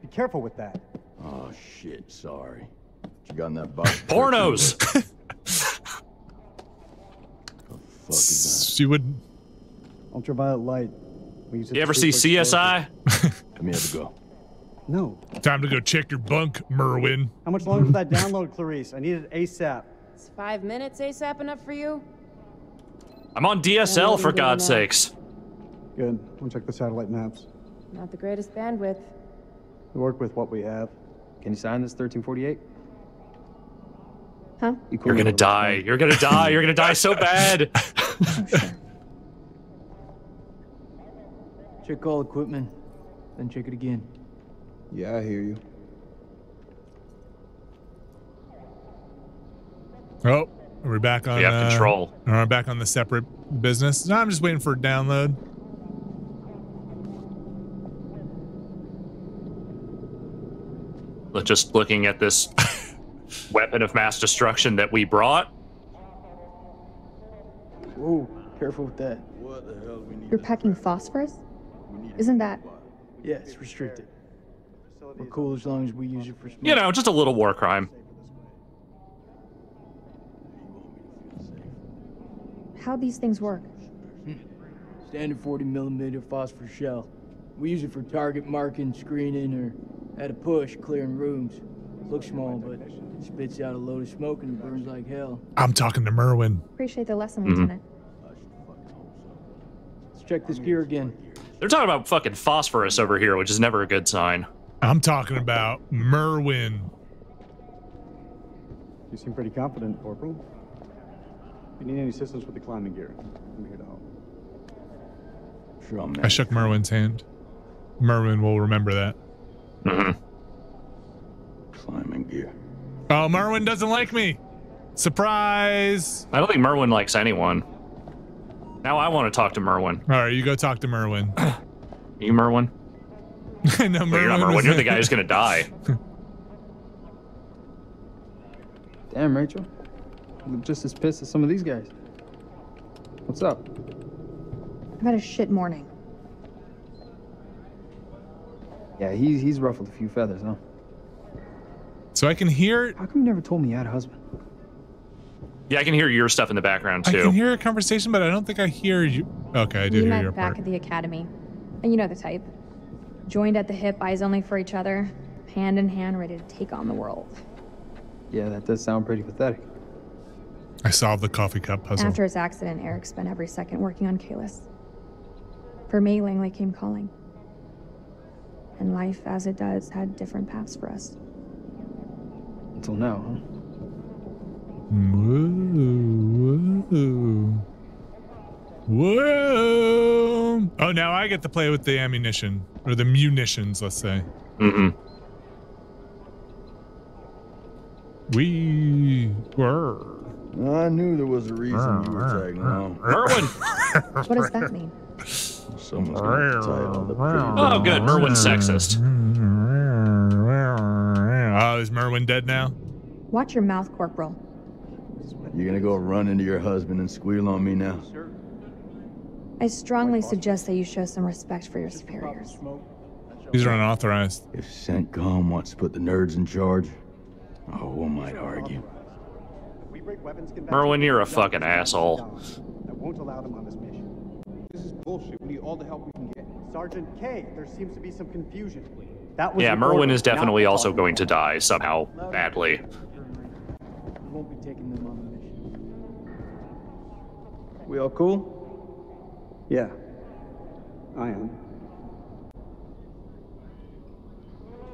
be careful with that. Oh shit, sorry. You got in that box. Pornos! The fuck is that? She would. Ultraviolet light. You ever see CSI? Let me have a go. No. Time to go check your bunk, Merwin. How much longer for that download, Clarice? I need it ASAP. It's 5 minutes ASAP enough for you? I'm on DSL, for God's sakes. Good. We'll check the satellite maps. Not the greatest bandwidth. We work with what we have. Can you sign this 1348? Huh? You're gonna die. You're gonna die. You're gonna die so bad. Oh, sure. Check all equipment, then check it again. Yeah, I hear you. Oh, we're back on. Yeah, control. We're back on the separate business. No, I'm just waiting for a download. Just looking at this weapon of mass destruction that we brought. Whoa, careful with that. What the hell we need? You're packing phosphorus? Isn't that... Yeah, it's restricted. We're cool as long as we use it for... You know, just a little war crime. How these things work? Standard 40 millimeter phosphor shell. We use it for target marking, screening, or at a push, clearing rooms. Looks small, but it spits out a load of smoke and it burns like hell. I'm talking to Merwin. Appreciate the lesson, Lieutenant. Let's check this gear again. They're talking about fucking phosphorus over here, which is never a good sign. I'm talking about Merwin. You seem pretty confident, Corporal. If you need any assistance with the climbing gear, I'm here to help. Sure, man. I shook Merwin's hand. Merwin will remember that. Climbing gear. Oh, Merwin doesn't like me. Surprise. I don't think Merwin likes anyone. Now I want to talk to Merwin. All right, you go talk to Merwin. You Merwin? No, Merwin. Well, you're not Merwin. You're the guy who's going to die. Damn, Rachel. You look just as pissed as some of these guys. What's up? I've had a shit morning. Yeah, he's ruffled a few feathers, huh? So I can hear... How come you never told me you had a husband? Yeah, I can hear your stuff in the background, too. I can hear a conversation, but I don't think I hear you. Okay, I do hear your part. We met back at the academy. And you know the type. Joined at the hip, eyes only for each other. Hand in hand, ready to take on the world. Yeah, that does sound pretty pathetic. I solved the coffee cup puzzle. After his accident, Eric spent every second working on Kalus. For me, Langley came calling. And life, as it does, had different paths for us. Until now, huh? Whoa, whoa. Whoa. Oh, now I get to play with the ammunition. Or the munitions, let's say. We were. I knew there was a reason you were tagging along. Merwin! What does that mean? Someone's gonna title the pretty. Oh, good. Merwin's sexist. Oh, is Merwin dead now? Watch your mouth, Corporal. You're gonna go run into your husband and squeal on me now? I strongly suggest that you show some respect for your superiors. These are unauthorized. If CENTCOM wants to put the nerds in charge, oh, one might argue. Merwin, you're a fucking asshole. I won't allow them on this mission. This is bullshit. We need all the help we can get. Sergeant K, there seems to be some confusion. That was Merwin is definitely also going to die somehow, badly. We won't be taking them on the mission. We all cool? Yeah, I am.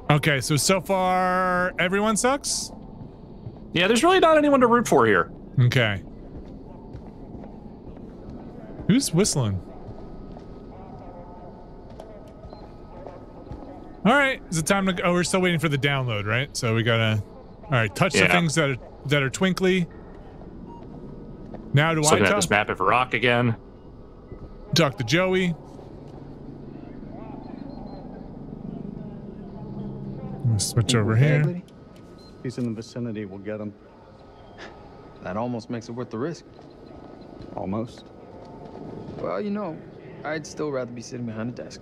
Okay, so far everyone sucks. Yeah, there's really not anyone to root for here. Okay. Who's whistling? All right, is it time to go? Oh, we're still waiting for the download, right? So we gotta, all right, touch the things that are twinkly. Now do I talk? At this map of rock again. Talk to Joey. Switch over here. He's in the vicinity. We'll get him. That almost makes it worth the risk. Almost. Well, you know, I'd still rather be sitting behind a desk.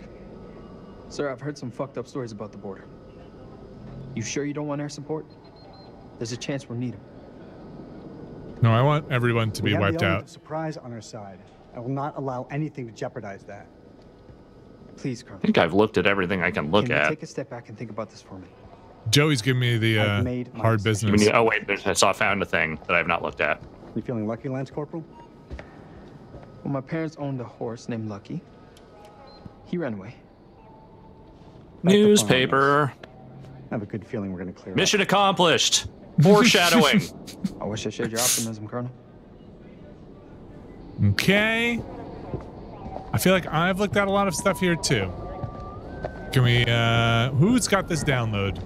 Sir, I've heard some fucked up stories about the border. You sure you don't want air support? There's a chance we'll need him. No, I want everyone to be wiped out. We have a surprise on our side. I will not allow anything to jeopardize that. Please, Colonel. I think I've looked at everything I can look at. Take a step back and think about this for me. Joey's giving me the hard business. Oh wait, I found a thing that I have not looked at. You feeling lucky, Lance Corporal? Well, my parents owned a horse named Lucky. He ran away. Newspaper. I have a good feeling we're gonna clear. Mission accomplished. Foreshadowing. I wish I shared your optimism, Colonel. Okay. I feel like I've looked at a lot of stuff here too. Can we? Who's got this download?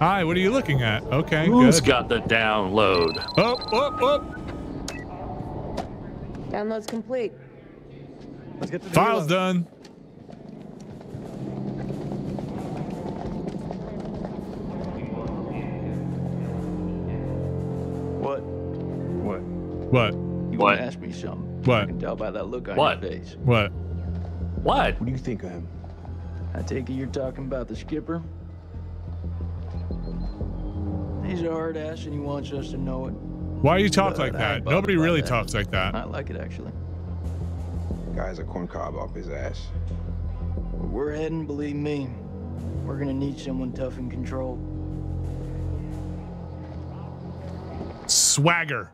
Hi, what are you looking at? Okay, who's got the download? Oh! Download's complete. Let's get the file's done. What? You want to ask me something? What? I can tell by that look on your face. What? What? What do you think I am? I take it you're talking about the skipper? He's a hard ass and he wants us to know it. Why do you talk like that? Nobody really talks like that. I like it, actually. Guy's a corncob off his ass. Where we're heading, believe me, we're gonna need someone tough and controlled. Swagger.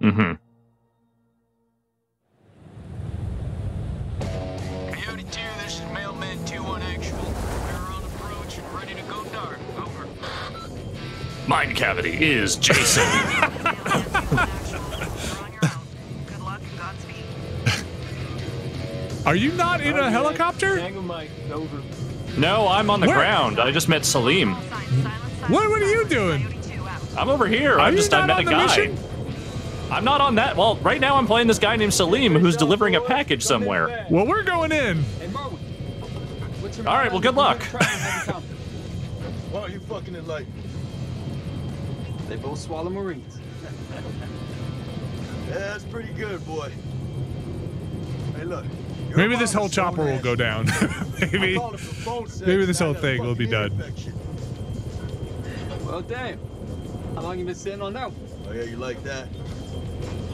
Mm-hmm. Coyote 2, this is Mailman 2-1 Actual. We're on approach and ready to go dark. Over. Mind cavity is Jason. Good luck. Godspeed. Are you not in a helicopter? Over. No, I'm on the ground. I just met Salim. What are you doing? I'm over here. I met a guy. Mission? I'm not on that. Well, right now I'm playing this guy named Salim who's delivering a package somewhere. Well, we're going in. All right. Well, good luck. Why are you fucking it like? They both swallow Marines. Yeah, that's pretty good, boy. Hey, look. Maybe this whole chopper will go down. Maybe this whole thing will be done. Well, damn. How long you been sitting on now? Oh yeah, you like that?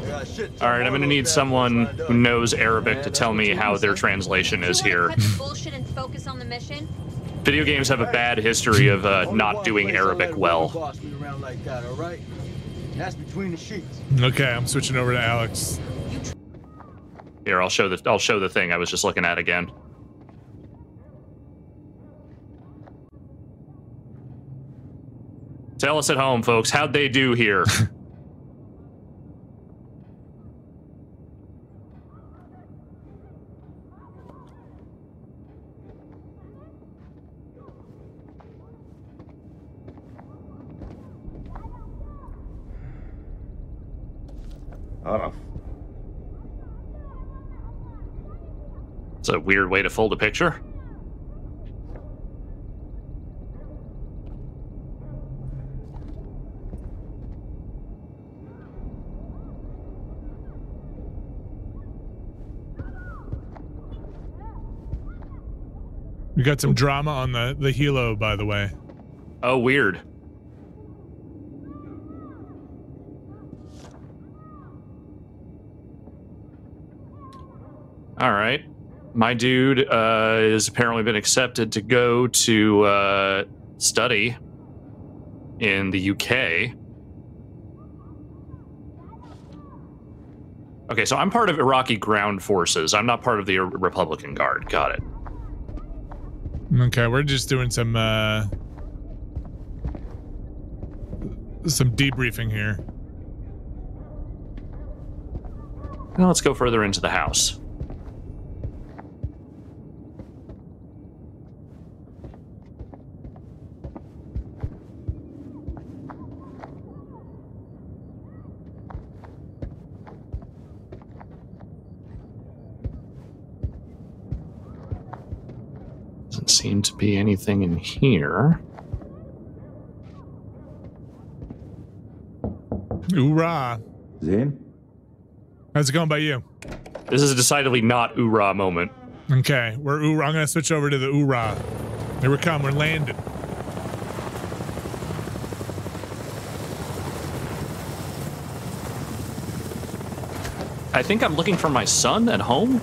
Yeah, shit. All right, I'm gonna need someone who knows Arabic to tell me how their translation is here. Cut the bullshit and focus on the mission? Video games have a bad history of not doing Arabic well. Okay, I'm switching over to Alex. Here, I'll show the thing I was just looking at again. Tell us at home, folks, how'd they do here? It's a weird way to fold a picture. We got some drama on the Hilo, by the way. Oh, weird. All right. My dude has apparently been accepted to go to study in the UK. Okay, so I'm part of Iraqi ground forces. I'm not part of the Republican Guard. Got it. Okay, we're just doing some debriefing here. Now let's go further into the house. Seem to be anything in here. Oorah. Zane? How's it going by you? This is a decidedly not oorah moment. Okay, we're oorah. I'm gonna switch over to the oorah. Here we come, we're landing. I think I'm looking for my son at home.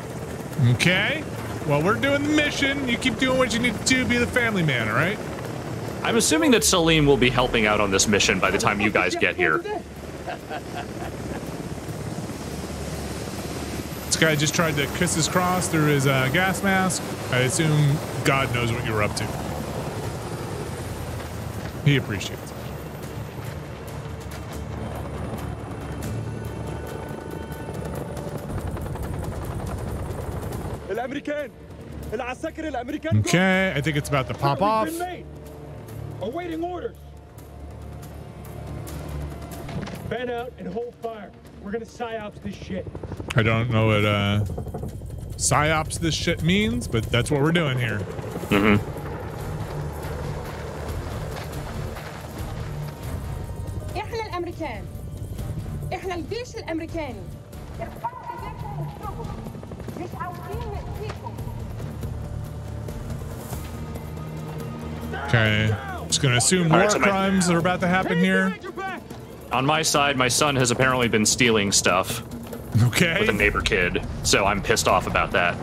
Okay. Well, we're doing the mission. You keep doing what you need to do. Be the family man, all right? I'm assuming that Salim will be helping out on this mission by the time you guys get here. This guy just tried to kiss his cross through his gas mask. I assume God knows what you were up to. He appreciates it. Okay, I think it's about to pop off. Awaiting orders. Fan out and hold fire. We're gonna psyops this shit. I don't know what psyops this shit means, but that's what we're doing here. Mm-hmm. Okay, I'm just gonna assume more crimes are about to happen here. On my side, my son has apparently been stealing stuff. Okay. With a neighbor kid, so I'm pissed off about that.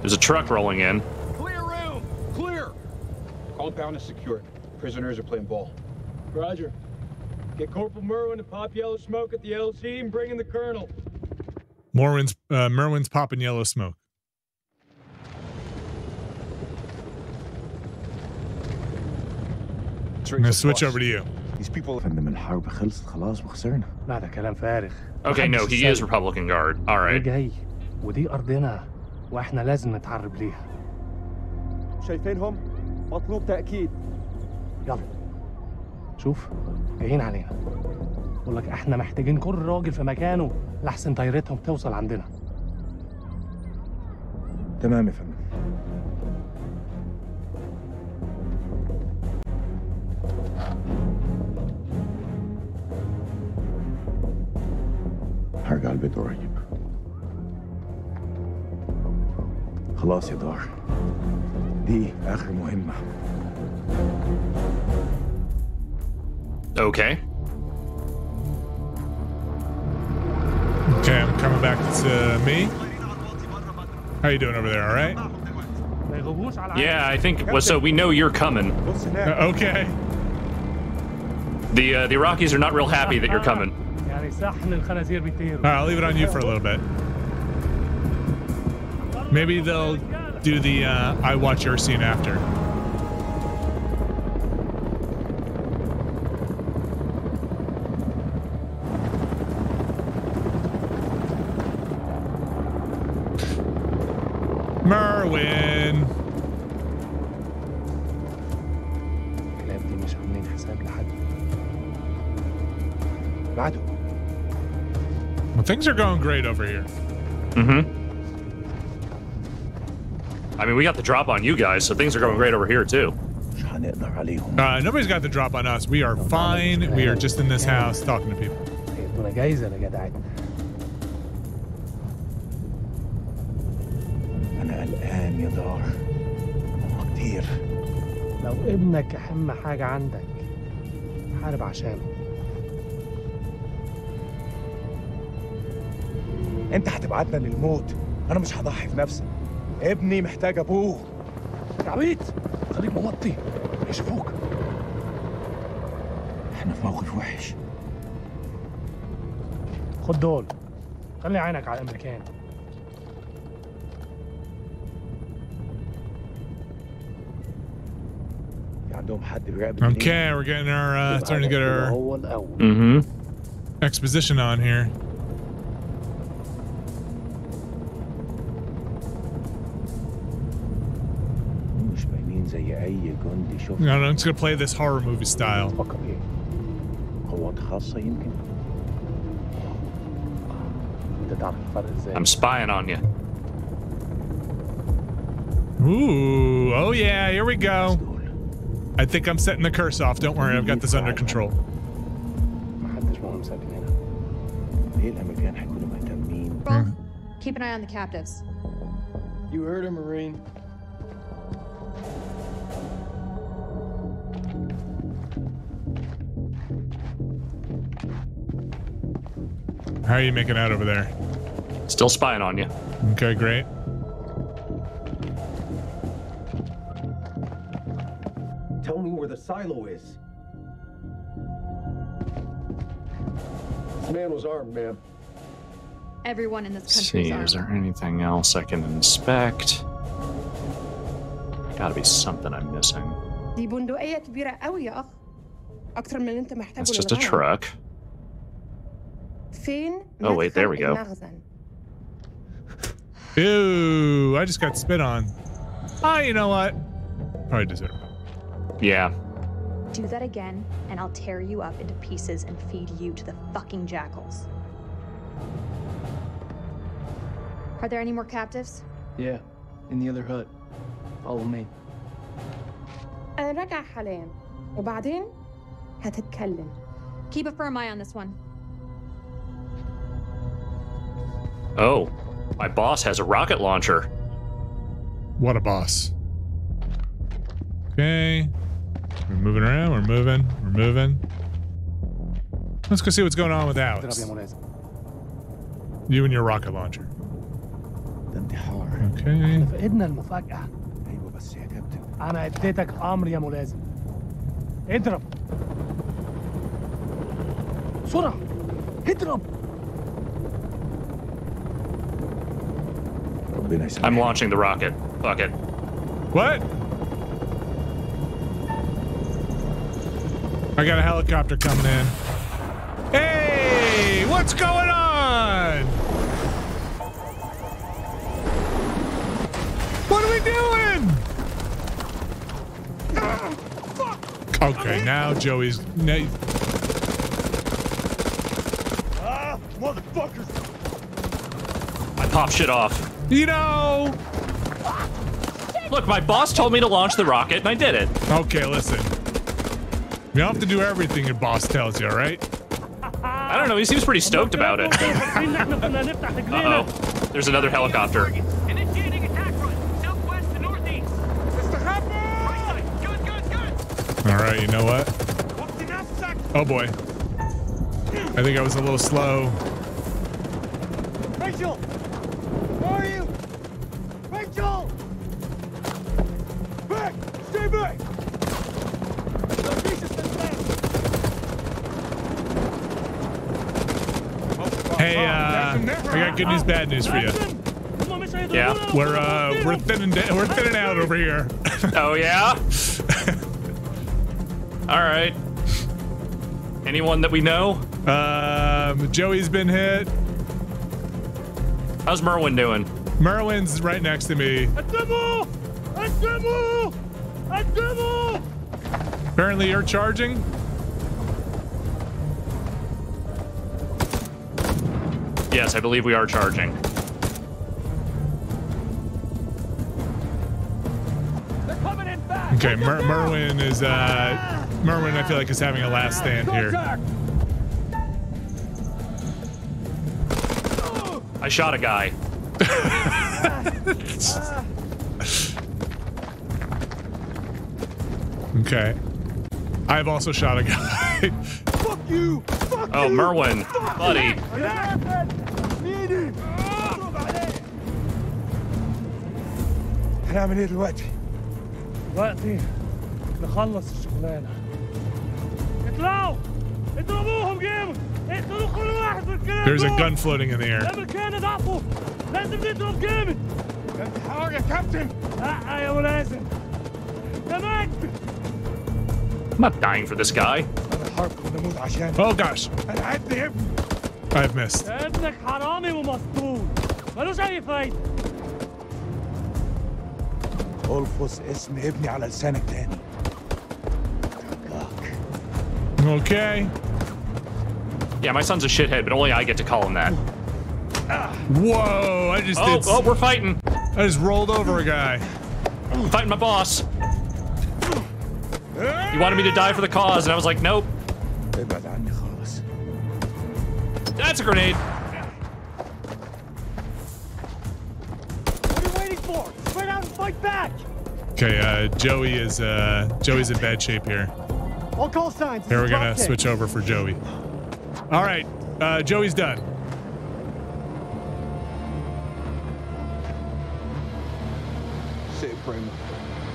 There's a truck rolling in. Clear room! Clear! Compound is secured. Prisoners are playing ball. Roger. Get Corporal Merwin to pop yellow smoke at the LZ and bring in the colonel. Merwin's popping yellow smoke. I'm gonna switch over to you. These people. Okay, no, he is Republican Guard. All right. واحنا لازم نتعرب ليها. شايفينهم؟ مطلوب تأكيد. يلا. شوف جايين علينا. بقول لك احنا محتاجين كل راجل في مكانه لحسن طيارتهم توصل عندنا. تمام يا فندم. هرجع البيت قريب. خلاص يا دار دي آخر مهمة. Okay. Okay, I'm coming back to me. How you doing over there? All right. Yeah, I think. Well, so we know you're coming. Okay. The Iraqis are not real happy that you're coming. All right, I'll leave it on you for a little bit. Maybe they'll do the I watch your scene after. Merwin. Well, things are going great over here. Mm-hmm. I mean, we got the drop on you guys, so things are going great over here, too. Nobody's got the drop on us. We are fine. We are just in this house talking to people. ابني محتاج ابوه تعبيط خليك موطي يشوفوك احنا في موقف وحش خد دول خلي عينك على الامريكان عندهم حد بيراقب Okay, we're getting our starting to get our exposition on here. No, I'm just gonna play this horror movie style. I'm spying on you. Ooh, oh yeah, here we go. I think I'm setting the curse off. Don't worry, I've got this under control. Keep an eye on the captives. You heard him, Marine. How are you making out over there? Still spying on you. Okay, great. Tell me where the silo is. This man was armed, ma'am. Everyone in this country is armed. Is there anything else I can inspect? Gotta be something I'm missing. That's just a truck. Oh wait, there we go. Ew, I just got spit on. Ah, you know what? Probably deserve it. Yeah. Do that again, and I'll tear you up into pieces and feed you to the fucking jackals. Are there any more captives? Yeah, in the other hut. Follow me. وبعدين هتتكلم. Keep a firm eye on this one. Oh, my boss has a rocket launcher. What a boss. Okay. We're moving around, we're moving. Let's go see what's going on with Alex. You and your rocket launcher. Okay. I'm launching the rocket. Fuck it. What? I got a helicopter coming in. Hey, what's going on? What are we doing? Ah, fuck. Okay, now Joey's. Ah, motherfuckers! I pop shit off. You know. Look, my boss told me to launch the rocket, and I did it. Okay, listen. You don't have to do everything your boss tells you, all right? I don't know. He seems pretty stoked about it. Uh-oh. There's another helicopter. Initiating attack run. Southwest to northeast. Mr. Right side. Good. All right. You know what? Oh, boy. I think I was a little slow. Rachel! Where are you? Rachel! Back! Stay back! Hey, I got good news, bad news for you. Yeah, we're thinning out over here. Oh yeah. All right. Anyone that we know? Joey's been hit. How's Merwin doing? Merwin's right next to me. Apparently, you're charging. Yes, I believe we are charging. They're coming in back. Okay, Merwin is Merwin I feel like is having a last stand here. I shot a guy. Okay. I've also shot a guy. Fuck you! Fuck you! Merwin, fuck buddy. احنا عاملين دلوقتي دلوقتي نخلص الشغلانه اطلعوا اضربوهم جيبوا اقتلوا كل واحد في الكلام There's a gun floating in the air. الامريكان ضعفوا لازم نضرب جامد انت حاجه يا كابتن لا يا ملازم ده مجد I'm not dying for this guy. Oh gosh. I've missed. Okay. Yeah, my son's a shithead, but only I get to call him that. Whoa, I just did. Oh, we're fighting. I just rolled over a guy. I'm fighting my boss. He wanted me to die for the cause, and I was like, nope. That's a grenade. What are you waiting for? Spread out and fight back. Okay, Joey's in bad shape here. All call signs. Here we're gonna switch over for Joey. All right, Joey's done.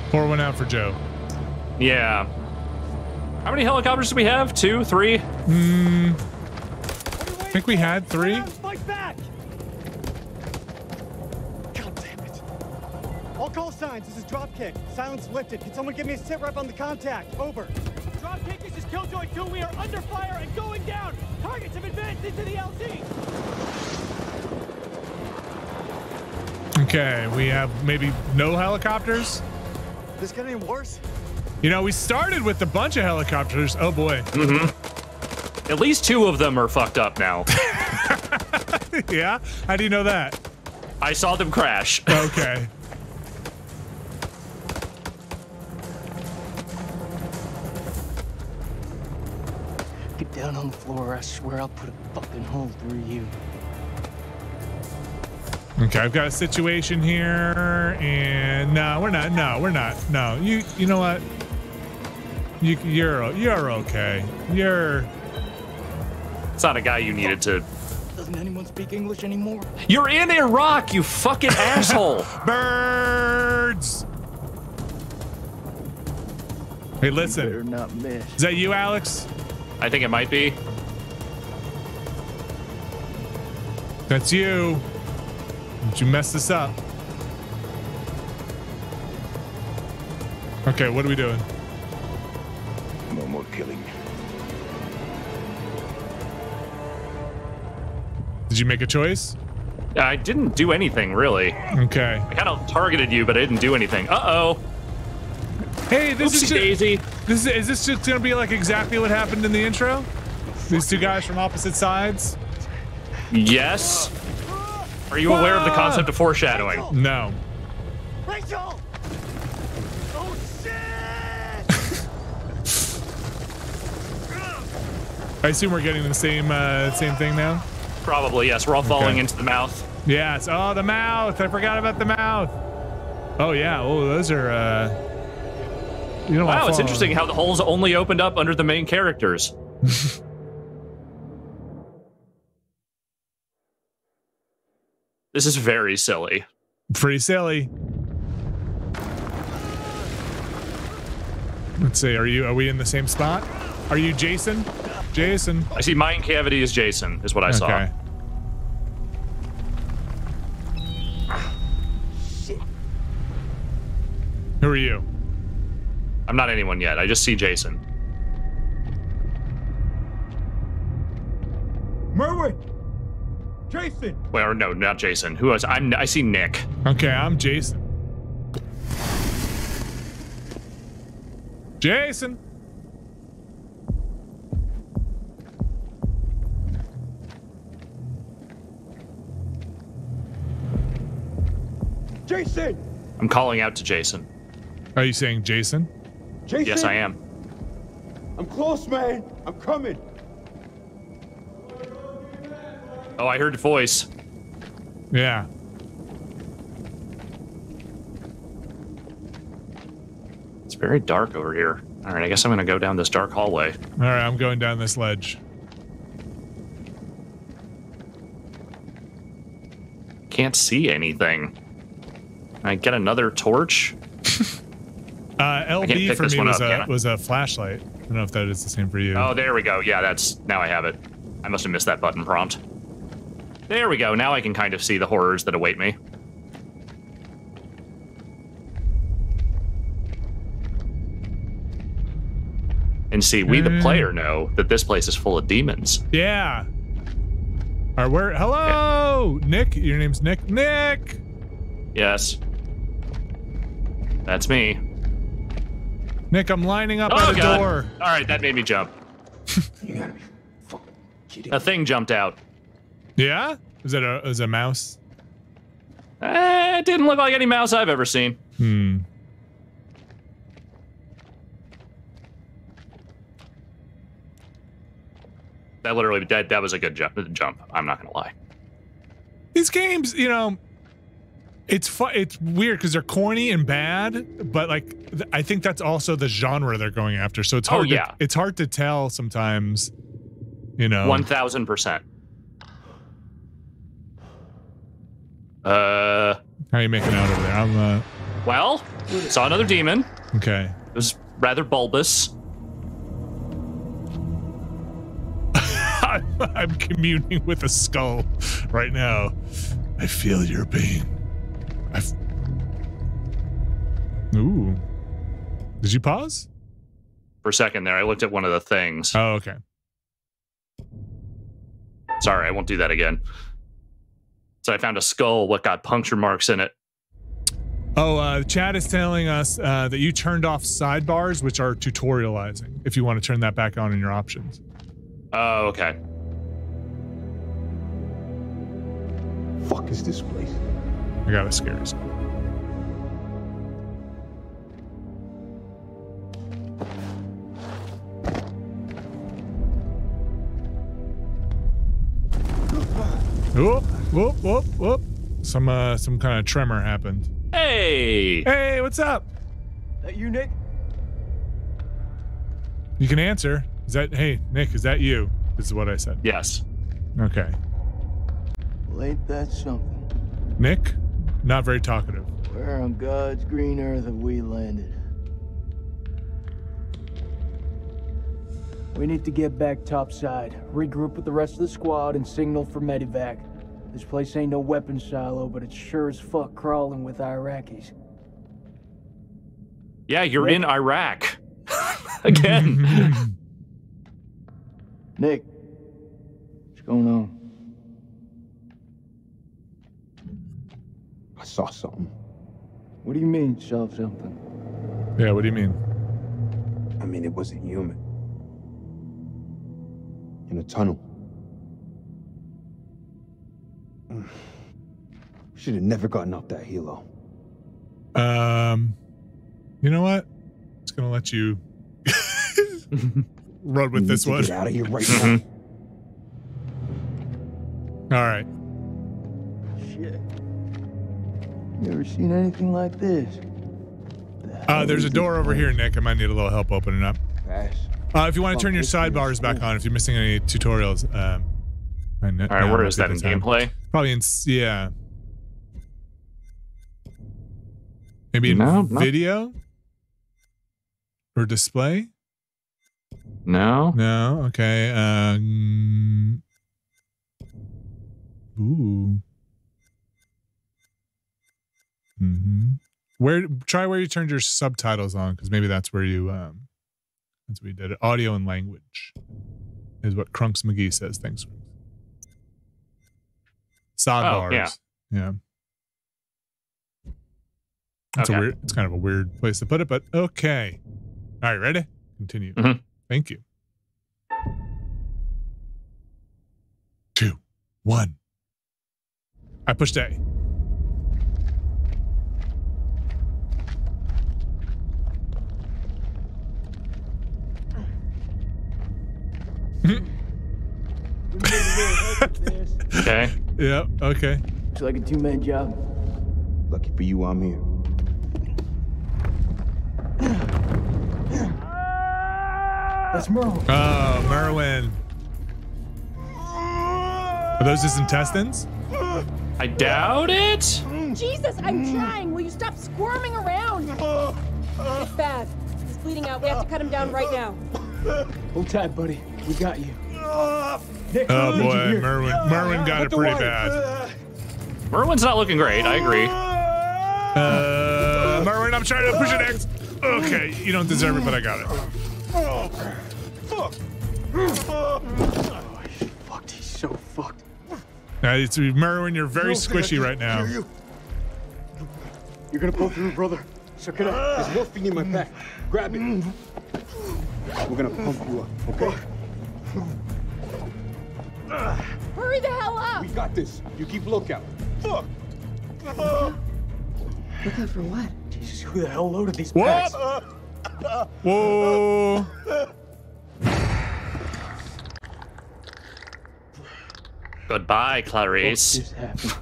Pour one out for Joe. Yeah. How many helicopters do we have? Two, three? I think we had three. Fight back! God damn it. All call signs, this is dropkick. Silence lifted. Can someone give me a sit rep on the contact? Over. Dropkick, this is Killjoy 2. We are under fire and going down. Targets have advanced into the LZ. Okay, we have maybe no helicopters. This getting any worse? You know, we started with a bunch of helicopters. Oh boy. Mm-hmm. At least two of them are fucked up now. Yeah? How do you know that? I saw them crash. Okay. down on the floor, I swear I'll put a fucking hole through you. Okay, I've got a situation here, and no, we're not. You know what? You're okay. It's not a guy you needed to. Doesn't anyone speak English anymore? You're in Iraq, you fucking asshole. Birds. Hey, listen. You better not miss. Is that you, Alex? I think it might be. That's you. Did you mess this up? Okay, what are we doing? No more killing. Did you make a choice? I didn't do anything, really. Okay. I kind of targeted you, but I didn't do anything. Uh-oh. Hey, this is Daisy. Is this just going to be like exactly what happened in the intro? These two guys from opposite sides? Yes. Are you aware of the concept of foreshadowing? Rachel. No. Rachel! Oh shit! I assume we're getting the same thing now. Probably yes. We're all falling into the mouth. Yes. Oh, the mouth! I forgot about the mouth. Oh yeah. Oh, those are. You know. Wow, it's interesting how the holes only opened up under the main characters. This is very silly. Pretty silly. Let's see, are we in the same spot? Are you Jason? Jason. I see mine cavity is Jason, is what I saw. Shit. Who are you? I'm not anyone yet, I just see Jason. Merwin! Jason. Wait, or no, not Jason. Who else? I see Nick. Okay, I'm Jason. Jason. Jason. I'm calling out to Jason. Are you saying Jason? Jason. Yes, I am. I'm close, man. I'm coming. Oh, I heard a voice. Yeah. It's very dark over here. All right, I guess I'm going to go down this dark hallway. All right, I'm going down this ledge. Can't see anything. Can I get another torch? LB for me was a flashlight. I don't know if that is the same for you. Oh, there we go. Yeah, that's now I have it. I must have missed that button prompt. There we go. Now I can kind of see the horrors that await me. And see, we the player know that this place is full of demons. Yeah. Or where? Hello, yeah. Nick. Your name's Nick. Nick. Yes. That's me. Nick, I'm lining up at the door. All right, that made me jump. You gotta be fucking kidding me. A thing jumped out. Yeah? Is it a mouse? It didn't look like any mouse I've ever seen. Hmm. That literally, that was a good jump. I'm not gonna lie. These games, you know, it's fun. It's weird because they're corny and bad, but like, I think that's also the genre they're going after. So it's hard. Oh, yeah. It's hard to tell sometimes. You know. 1000%. How are you making out over there? Well, saw another demon. Okay. It was rather bulbous. I'm communing with a skull right now. I feel your pain. Ooh. Did you pause? For a second there, I looked at one of the things. Oh, okay. Sorry, I won't do that again. So I found a skull what got puncture marks in it. Oh, Chad is telling us that you turned off sidebars, which are tutorializing, if you want to turn that back on in your options. Oh, okay. Fuck is this place? I got a scary skull. Whoop, whoop, whoop, whoop. Some kind of tremor happened. Hey! Hey, what's up? That you, Nick? You can answer. Is that, hey, Nick, is that you? This is what I said. Yes. Okay. Well, ain't that something? Nick, not very talkative. Where on God's green earth have we landed? We need to get back topside, regroup with the rest of the squad, and signal for medevac. This place ain't no weapons silo, but it's sure as fuck crawling with Iraqis. Yeah, you're Nick. In Iraq. Again. Nick, what's going on? I saw something. What do you mean, saw something? Yeah, what do you mean? I mean, it wasn't human. In a tunnel. Should have never gotten up that helo. You know what? I'm just gonna let you run with this one. Get out of here right now. All right. Shit. Never seen anything like this. There's a door over here, Nick. I might need a little help opening up. Pass. If you want to turn your sidebars back on, if you're missing any tutorials, all right, where is that in gameplay? Probably in, yeah. Maybe in video or display. No. No. Okay. Ooh. Mm-hmm. Where? Try where you turned your subtitles on, because maybe that's where you. As we did it. Audio and language is what Crunks McGee says. Thanks. Sidebars. Oh, yeah. Yeah. That's okay. It's kind of a weird place to put it, but okay. All right, ready? Continue. Mm-hmm. Thank you. 2, 1. I pushed A. Okay. Yeah, okay. It's like a two-man job. Lucky for you, I'm here. That's Merwin. Oh, Merwin. Are those his intestines? I doubt it. Jesus, I'm trying. Will you stop squirming around? It's Baz. He's bleeding out. We have to cut him down right now. Hold tight, buddy. We got you. Nick, oh boy, Merwin got it pretty bad. Merwin's not looking great, I agree. Merwin, I'm trying to push an X. Okay, you don't deserve it, but I got it. Oh, he's fucked, he's so fucked. Merwin, you're very squishy right now. You're gonna pull through, brother. Suck it up. There's morphine in my pack. Grab it. We're gonna pump you up, okay? Hurry the hell up! We got this. You keep lookout. Fuck! Looking for what? Jesus, who the hell loaded these packs? What? Whoa! Goodbye, Clarice. What just happened?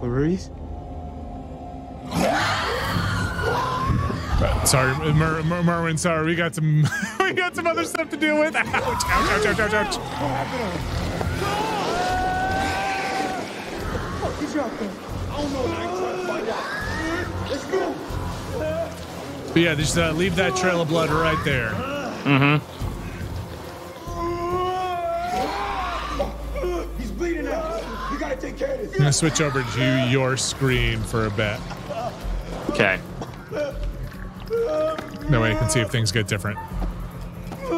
Clarice? Sorry, Merwin. Sorry, we got some, other stuff to deal with. Ouch! Ouch! Ouch! Ouch! Ouch! What is out there? I don't know. I'm trying to find out. Let's go. But yeah, just leave that trail of blood right there. Mm-hmm. He's bleeding out. You gotta take care of this. I'm gonna switch over to your screen for a bit. Okay. That way you can see if things get different. You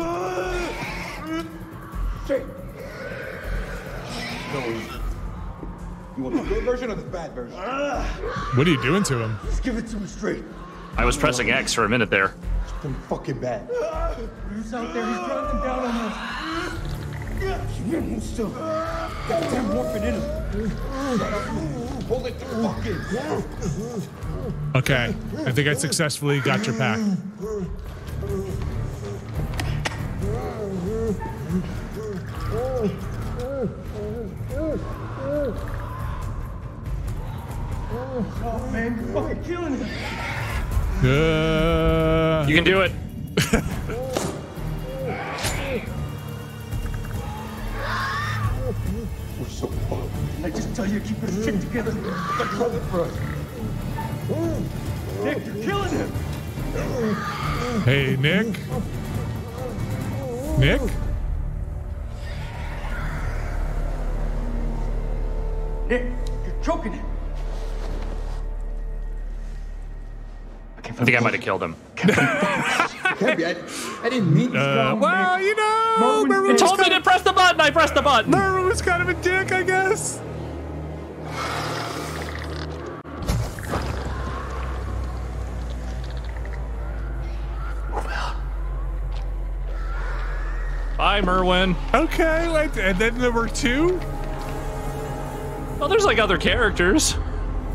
want the good version or the bad version? What are you doing to him? Just give it to him straight. I was pressing X for a minute there. It's been fucking bad. He's out there. He's driving down on us. Keep your hands still. Goddamn morphine in him. Hold it fucking. Okay, I think I successfully got your pack. Oh man, you're fucking killing it. You can do it. We're so fucked. I just tell you, keep this shit together. That's cover for us. Nick, you're killing him. Hey, Nick. Nick? Nick, you're choking him. I think I might have killed him. I didn't mean to. Well, you know, Maru told me to press the button. I pressed the button. Maru was kind of a dick, I guess. Bye, Merwin. Okay, and then there were two? Well, there's like other characters.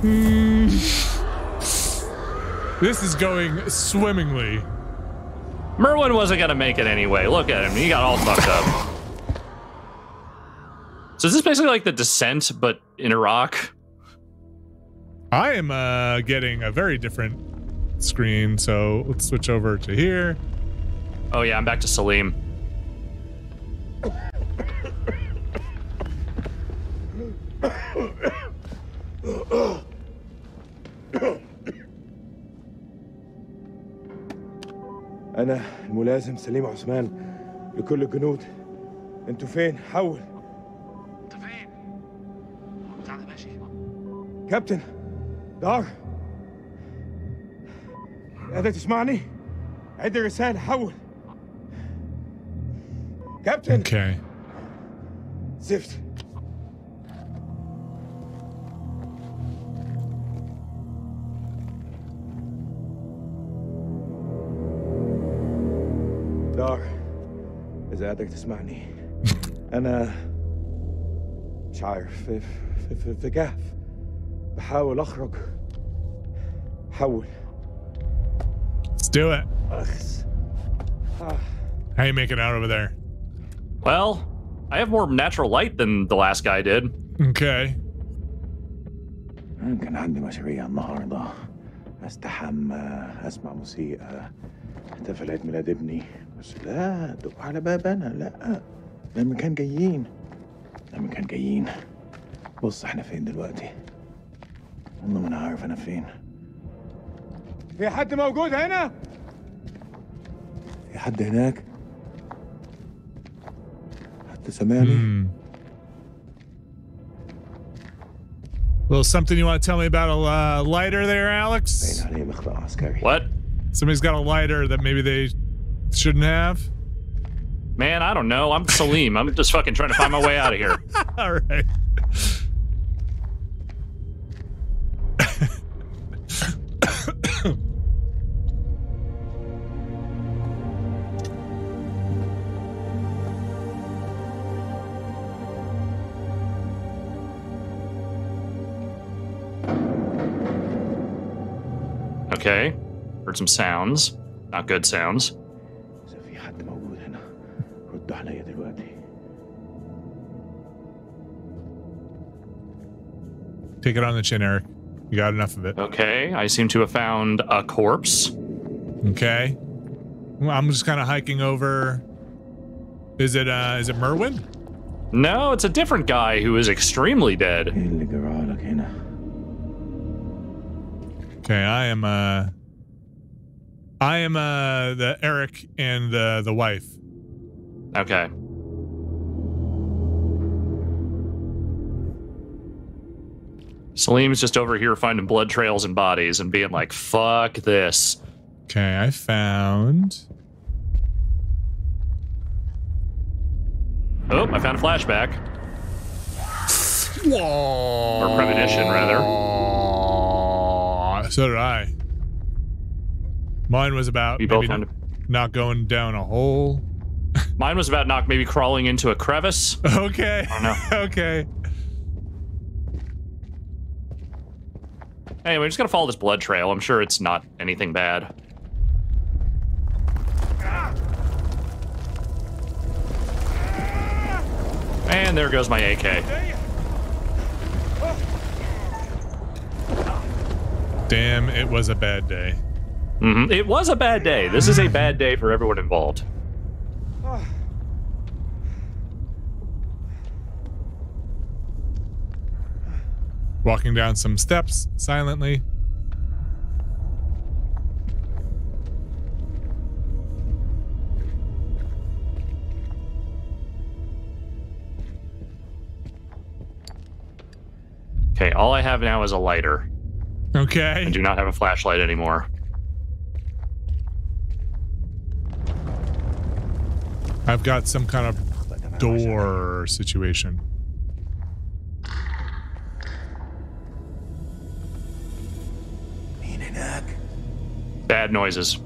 This is going swimmingly. Merwin wasn't gonna make it anyway. Look at him, he got all fucked up. So is this basically like The Descent, but in Iraq? I am getting a very different screen, so let's switch over to here. Oh yeah, I'm back to Salim. أنا الملازم سليم عثمان لكل الجنود. أنتوا فين؟ حول. أنت فين؟ تعال ماشي. كابتن دار. قادر تسمعني؟ عد الرسالة حول. كابتن. Okay. زفت. دار إذا قادر تسمعني أنا مش عارف في كهف بحاول أخرج حول. Let's do it. How you making out over there? Well, I have more natural light than the last guy did. Okay. كان عندي مشاريع النهارده أستحمى أسمع موسيقى احتفالات ميلاد ابني. بس لا دق على باب انا لا لما كان جايين بص احنا فين دلوقتي والله ما انا عارف انا فين. في حد موجود هنا؟ في حد هناك؟ حد سامعني؟ Little something you want to tell me about a lighter there, Alex? What? Somebody's got a lighter that maybe they shouldn't have? Man, I don't know. I'm Salim. I'm just fucking trying to find my way out of here. All right. Okay. Heard some sounds. Not good sounds. Take it on the chin, Eric. You got enough of it. Okay, I seem to have found a corpse. Okay. Well, I'm just kind of hiking over. Is it Merwin? No, it's a different guy who is extremely dead. Okay, I am the Eric and the wife. Okay. Salim's just over here finding blood trails and bodies and being like, fuck this. Okay, I found... Oh, I found a flashback. Whoa. Or premonition, rather. So did I. Mine was about maybe not going down a hole. Mine was about not maybe crawling into a crevice. Okay. Oh, no. Okay. Anyway, we're just gonna follow this blood trail. I'm sure it's not anything bad. And there goes my AK. Damn, it was a bad day. Mm-hmm. It was a bad day. This is a bad day for everyone involved. Walking down some steps silently. Okay, all I have now is a lighter. Okay. I do not have a flashlight anymore. I've got some kind of door situation. Bad noises.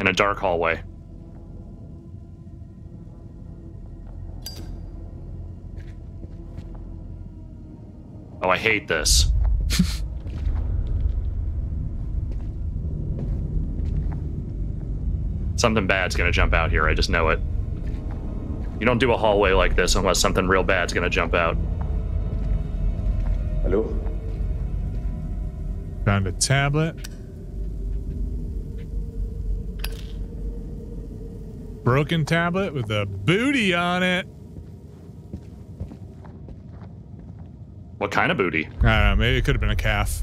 In a dark hallway. Oh, I hate this. Something bad's gonna jump out here, I just know it. You don't do a hallway like this unless something real bad's gonna jump out. Hello? Found a tablet. Broken tablet with a booty on it. What kind of booty? I don't know, maybe it could have been a calf.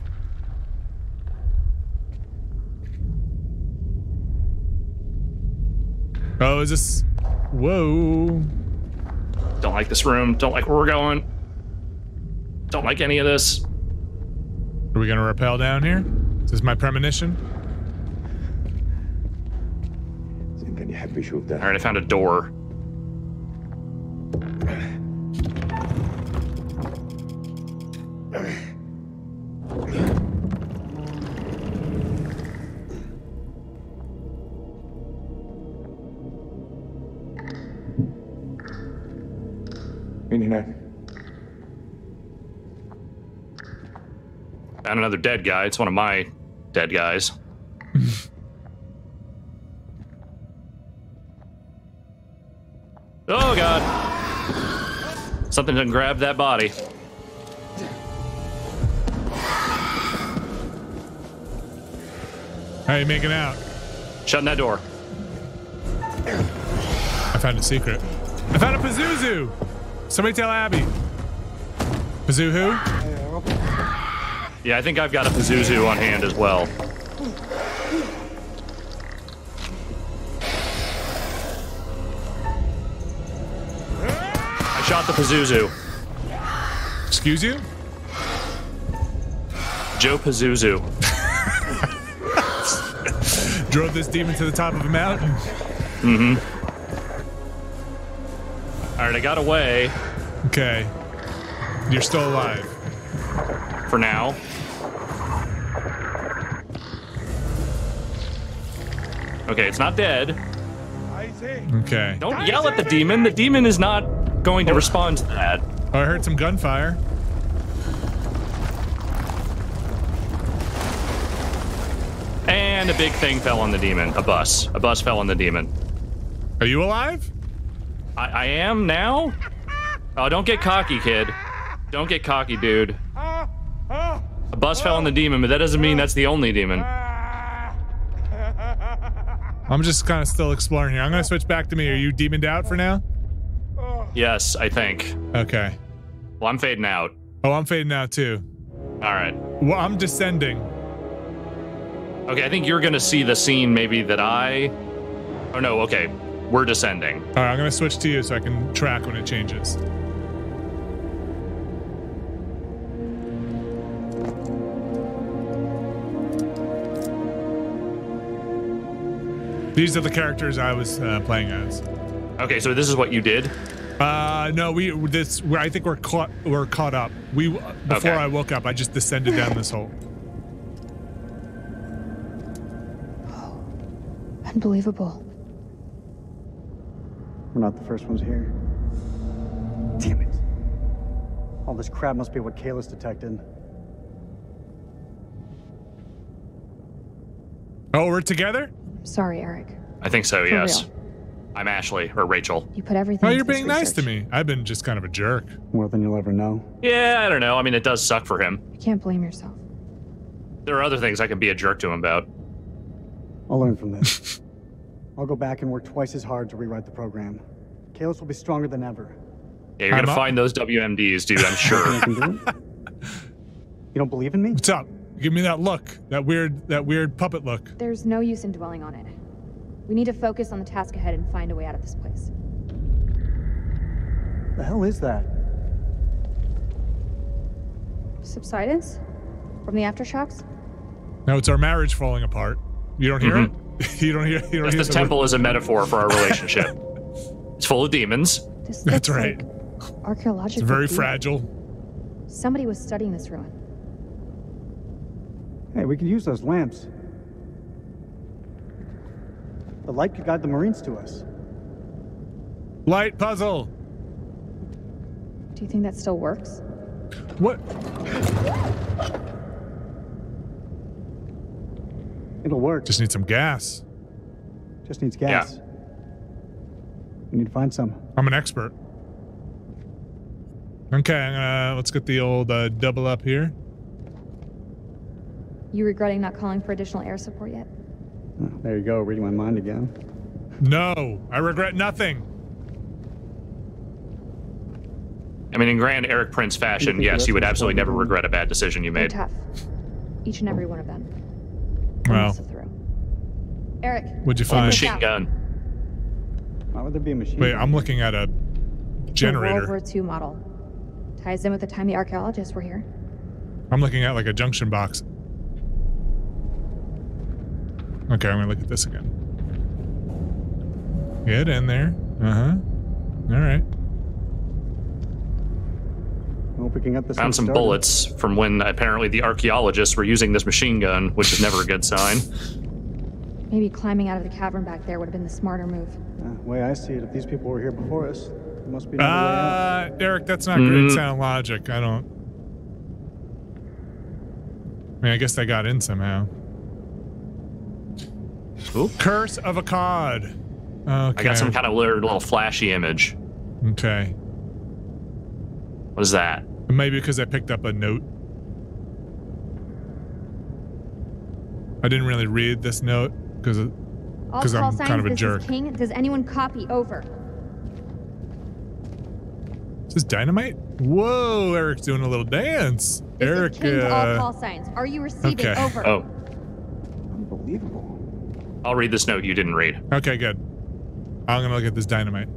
Oh, is this... Whoa. Don't like this room. Don't like where we're going. Don't like any of this. Are we gonna rappel down here? Is this my premonition? Alright, I found a door. Found another dead guy. It's one of my dead guys. Oh, God. Something done grabbed that body. How are you making out? Shutting that door. I found a secret. I found a Pazuzu. Somebody tell Abby. Pazuzu who? Yeah, I think I've got a Pazuzu on hand as well. I shot the Pazuzu. Excuse you? Joe Pazuzu. Drove this demon to the top of a mountain. Mm-hmm. All right, I got away. Okay. You're still alive. For now. Okay, it's not dead. Okay. Don't yell at the demon. The demon is not going to respond to that. Oh, I heard some gunfire. And a big thing fell on the demon. A bus. A bus fell on the demon. Are you alive? I am now? Oh, don't get cocky, kid. Don't get cocky, dude. A bus fell on the demon, but that doesn't mean that's the only demon. I'm just kind of still exploring here. I'm going to switch back to me. Are you demoned out for now? Yes, I think. Okay. Well, I'm fading out. Oh, I'm fading out too. All right. Well, I'm descending. Okay, I think you're going to see the scene maybe that I... Oh, no, okay. We're descending. All right, I'm going to switch to you so I can track when it changes. These are the characters I was playing as. Okay, so this is what you did? No, I think we're caught up. Before I woke up, I just descended down this hole. Oh, unbelievable. We're not the first ones here. Damn it. All this crap must be what Kalus detected. Oh, we're together? Sorry, Eric. I think so, yes. I'm Ashley, or Rachel. You put everything. Oh, you're being nice to me. I've been just kind of a jerk. More than you'll ever know. Yeah, I don't know. I mean, it does suck for him. You can't blame yourself. There are other things I can be a jerk to him about. I'll learn from this. I'll go back and work twice as hard to rewrite the program. Kalus will be stronger than ever. Yeah, you're going to find those WMDs, dude, I'm sure. You don't believe in me? What's up? Give me that look. That weird puppet look. There's no use in dwelling on it. We need to focus on the task ahead and find a way out of this place. The hell is that? Subsidence? From the aftershocks? No, it's our marriage falling apart. You don't hear it? You don't hear this temple is a metaphor for our relationship. It's full of demons. That's right. Like archaeological. It's very fragile. Somebody was studying this ruin. Hey, we could use those lamps. The light could guide the Marines to us. Light puzzle. Do you think that still works? What? It'll work. Just need some gas. Just needs gas. Yeah. We need to find some. I'm an expert. Okay, let's get the old double up here. You regretting not calling for additional air support yet? Oh, there you go, reading my mind again. No, I regret nothing. I mean, in grand Eric Prince fashion, yes, you would absolutely never regret a bad decision you made. Tough. Each and every one of them. Well. Eric, what'd you find? A machine gun. Why would there be a machine gun? Wait, I'm looking at a generator. It's a World War II model. Ties in with the time the archaeologists were here. I'm looking at like a junction box. Okay, I'm gonna look at this again. Get in there. All right. I hope we can get this. Found some bullets from when apparently the archaeologists were using this machine gun, which is never a good sign. Maybe climbing out of the cavern back there would have been the smarter move. The way I see it, if these people were here before us, there must be no way out. Eric, that's not great sound logic. I mean, I guess they got in somehow. Ooh. Curse of Akkad. Okay. I got some kind of weird little flashy image. Okay. What is that? Maybe because I picked up a note. I didn't really read this note because I'm kind of a jerk. This is King. Does anyone copy over? Is this dynamite? Whoa, Eric's doing a little dance. This Eric. Is King to all call signs. Are you receiving over? Oh. Unbelievable. I'll read this note you didn't read. Okay, good. I'm gonna look at this dynamite.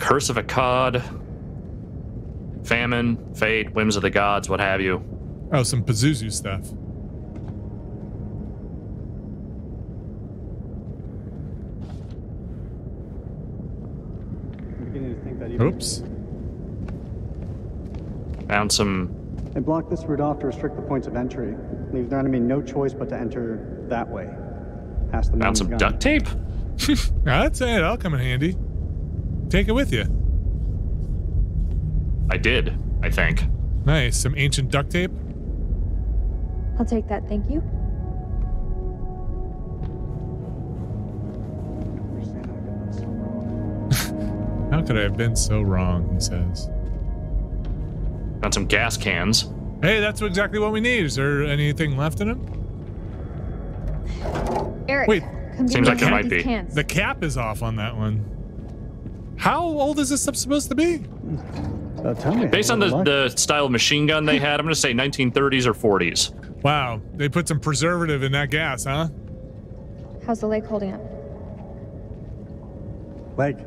Curse of Akkad. Famine, fate, whims of the gods, what have you. Oh, some Pazuzu stuff. I'm beginning to think that even Found some. They blocked this route off to restrict the points of entry. Leaves the enemy no choice but to enter that way. Past the Found some duct tape? I'd say it'll come in handy. Take it with you. I did, I think. Nice. Some ancient duct tape. I'll take that, thank you. How could I have been so wrong, he says. Found some gas cans. Hey, that's exactly what we need. Is there anything left in them? Eric, wait. Seems like there might be. Cans. The cap is off on that one. How old is this stuff supposed to be? Tell me. Based on the style of machine gun they had, I'm going to say 1930s or 40s. Wow. They put some preservative in that gas, huh? How's the lake holding up? Lake?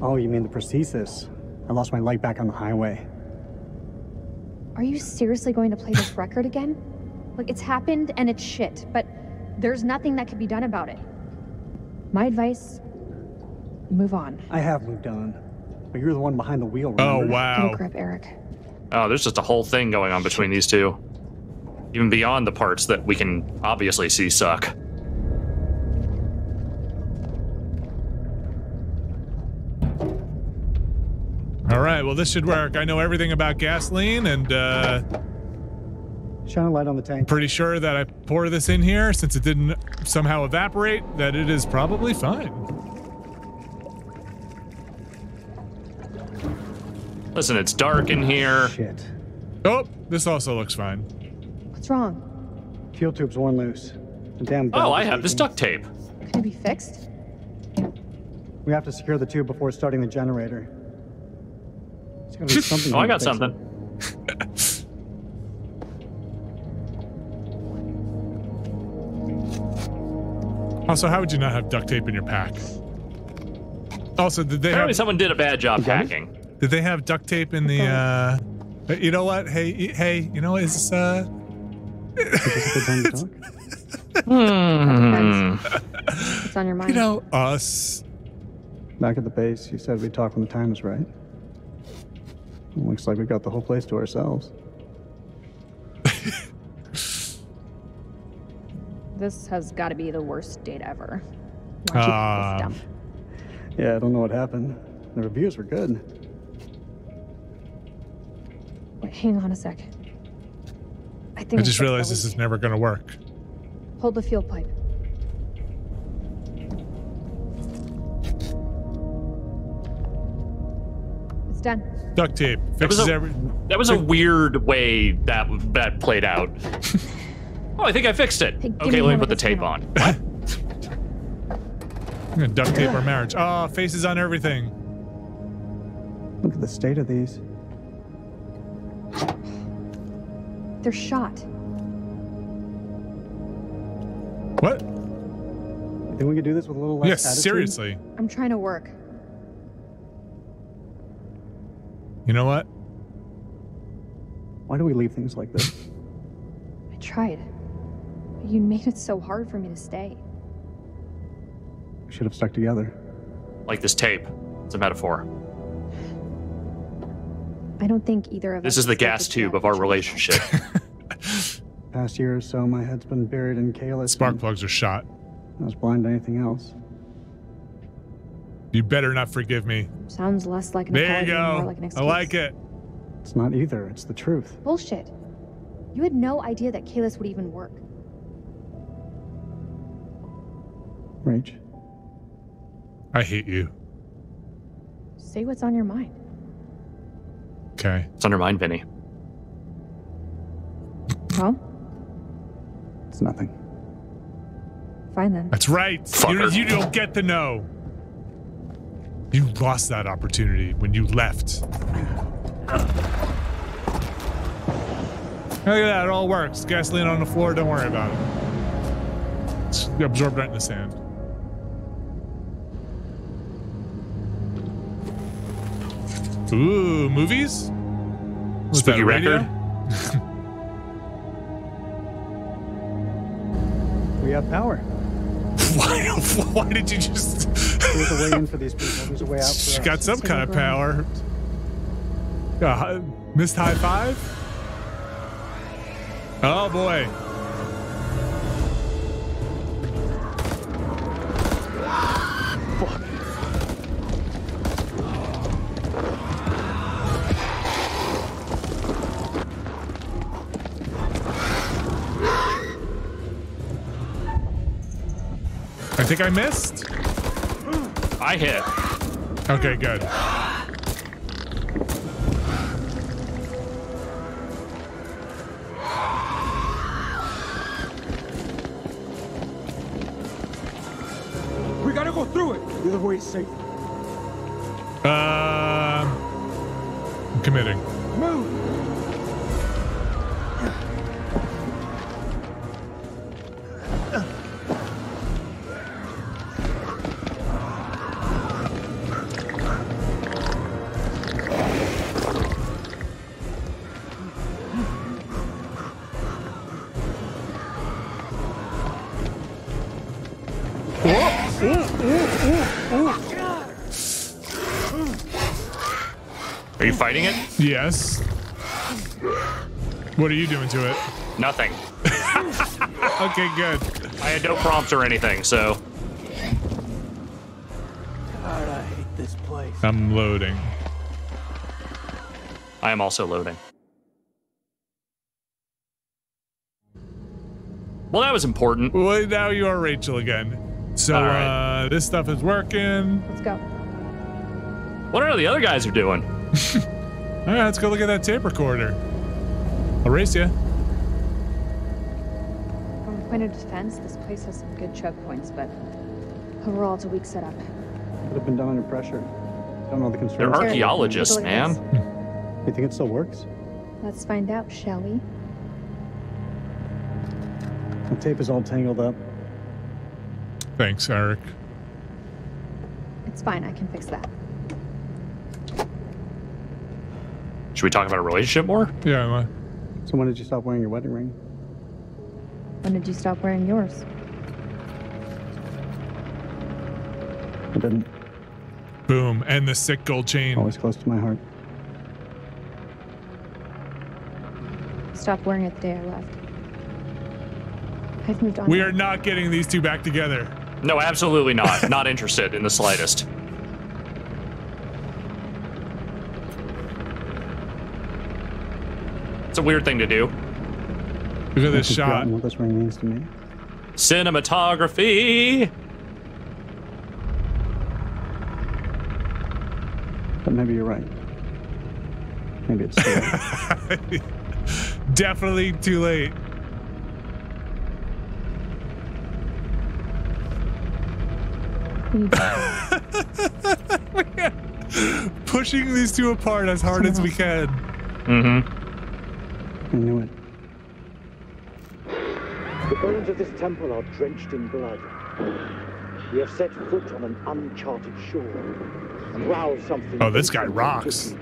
Oh, you mean the prosthesis. I lost my leg back on the highway. Are you seriously going to play this record again? Look, it's happened and it's shit, but there's nothing that can be done about it. My advice, move on. I have moved on, but you're the one behind the wheel, remember? Oh, wow. Get a grip, Eric. Oh, there's just a whole thing going on between these two. Even beyond the parts that we can obviously see suck. All right, well, this should work. I know everything about gasoline and Shine a light on the tank. Pretty sure that I pour this in here, since it didn't somehow evaporate, that it is probably fine. Listen, it's dark in here. Shit. Oh, this also looks fine. What's wrong? Fuel tube's worn loose. The damn. Oh, I have this duct tape. Can it be fixed? We have to secure the tube before starting the generator. It's gonna be something. Oh, I got something. Also, how would you not have duct tape in your pack? Also, did they? Apparently, someone did a bad job packing. Did they have duct tape in the? You know what? Hey, you know what? Is this, It's on your mind. You know us. Back at the base, you said we'd talk when the time was right. It looks like we got the whole place to ourselves. This has got to be the worst date ever. Yeah, I don't know what happened. The reviews were good. Wait, hang on a sec. I just realized this is never going to work. Hold the fuel pipe. Done. Duct tape fixes everything. That was a weird way that played out. Oh, I think I fixed it. Hey, okay, let me put the tape on. What? I'm gonna duct tape our marriage. Oh, faces on everything. Look at the state of these. They're shot. What? I think we could do this with a little less attitude. Yes, seriously. I'm trying to work. You know what? Why do we leave things like this? I tried, but you made it so hard for me to stay. We should have stuck together. Like this tape. It's a metaphor. I don't think either of us. This is the gas tube of our relationship. Past year or so, my head's been buried in Kalus. Spark plugs are shot. I was blind to anything else. You better not forgive me. Sounds less like an apology, more like an excuse. I like it. It's not either. It's the truth. Bullshit. You had no idea that Kalus would even work. Rach. I hate you. Say what's on your mind. Okay. It's on your mind, Vinny. Well? It's nothing. Fine then. That's right. You don't get to know. You lost that opportunity when you left. Look at that, it all works. Gasoline on the floor, don't worry about it. It's absorbed right in the sand. Ooh, movies? Was that a record? We have power. Why did you just... There's a way in for these people. There's a way out for us. She got some kind of power. Missed high five? Oh, boy. I think I missed. I hit. Okay, good. We gotta go through it. Either way is safe. I'm committing. Move. Fighting it? Yes. What are you doing to it? Nothing. Okay, good. I had no prompt or anything, so. God, I hate this place. I'm loading. I am also loading. Well, that was important. Well, now you are Rachel again. So right. This stuff is working. Let's go. What are the other guys are doing? All right, let's go look at that tape recorder. I'll race ya. From a point of defense, this place has some good choke points, but overall, it's a weak setup. Could have been done under pressure. Don't know the concerns. They're archaeologists, man. You think it still works? Let's find out, shall we? The tape is all tangled up. Thanks, Eric. It's fine. I can fix that. Should we talk about a relationship more? Yeah, I might. So when did you stop wearing your wedding ring? When did you stop wearing yours? I didn't. Boom. And the sick gold chain. Always close to my heart. Stopped wearing it the day I left. I've moved on. We are not getting these two back together. No, absolutely not. Not interested in the slightest. It's a weird thing to do. Look at this shot. What this ring means to me. Cinematography. But maybe you're right. Maybe it's too late. Definitely too late. Pushing these two apart as hard as we can. Mm-hmm. I knew it. The bones of this temple are drenched in blood. We have set foot on an uncharted shore and roused something. Oh, this guy rocks.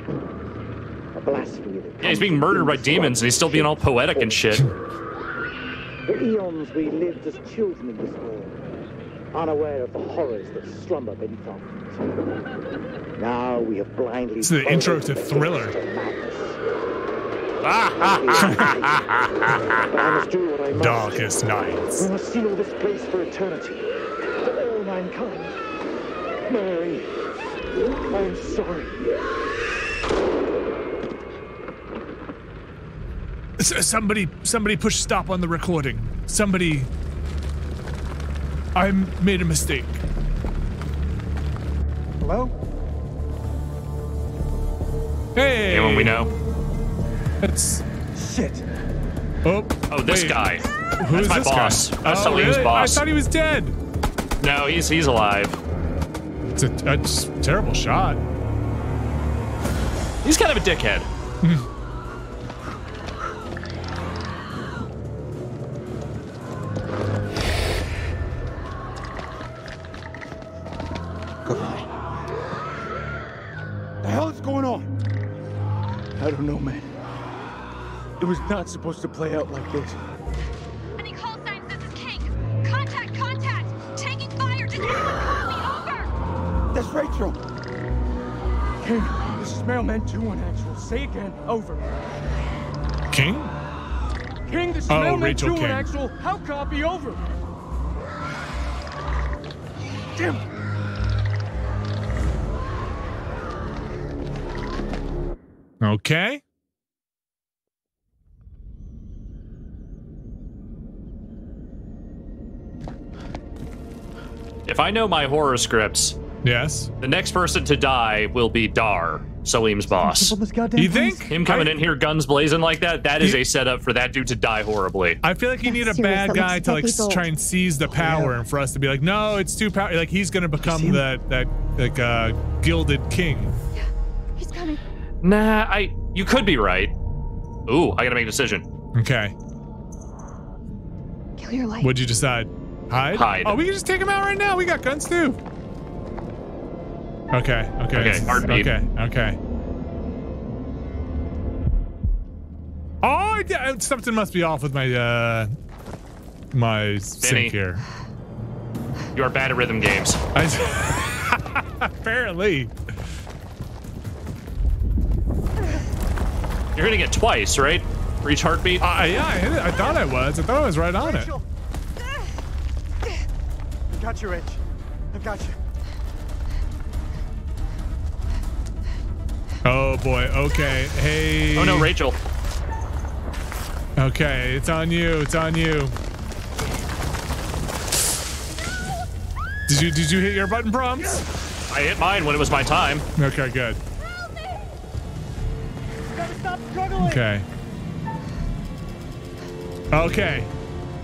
A blasphemy. Yeah, he's being murdered by demons and he's still being all poetic and shit. The eons we lived as children in this world, unaware of the horrors that slumber beneath our feet. Now we have blindly. This is the intro to Thriller. Darkest nights. We must seal this place for eternity, for all mankind. Mary, I am sorry. Somebody, push stop on the recording. Somebody. I made a mistake. Hello? Hey! Anyone we know? That's... Shit. Oh. Oh, this guy. Who's my boss? That's totally his boss. I thought he was dead. No, he's alive. It's a terrible shot. He's kind of a dickhead. It was not supposed to play out like this. Any call sign says it's King. Contact, contact! Taking fire! Did anyone call me over? That's Rachel. King, this is Mailman 2 on actual. Say again, over. King? King, this is Mailman Rachel 2 on actual. How copy, over? Damn it. Okay. If I know my horror scripts, yes, the next person to die will be Dar, Salim's boss. You think? Him coming in here guns blazing like that, that is a setup for that dude to die horribly. I feel like you need a bad guy to like try and seize the power and for us to be like, no, it's too powerful. Like he's going to become that like gilded king. Yeah, he's coming. Nah, you could be right. Ooh, I got to make a decision. Okay. Kill your life. What'd you decide? Hide? Hide. Oh, we can just take him out right now. We got guns too. Okay. Okay. Okay. Heartbeat. Okay. Okay. Oh, yeah, something must be off with my my sync here. You are bad at rhythm games. Apparently. You're hitting it twice, right? For each heartbeat. Yeah, I hit it. I thought I was. I thought I was right on it. I got you, Rich. I got you. Oh boy. Okay. Hey. Oh no, Rachel. Okay, it's on you. It's on you. Did you hit your button, Proms? I hit mine when it was my time. Okay, good. Help me. You gotta stop struggling. Okay. Okay.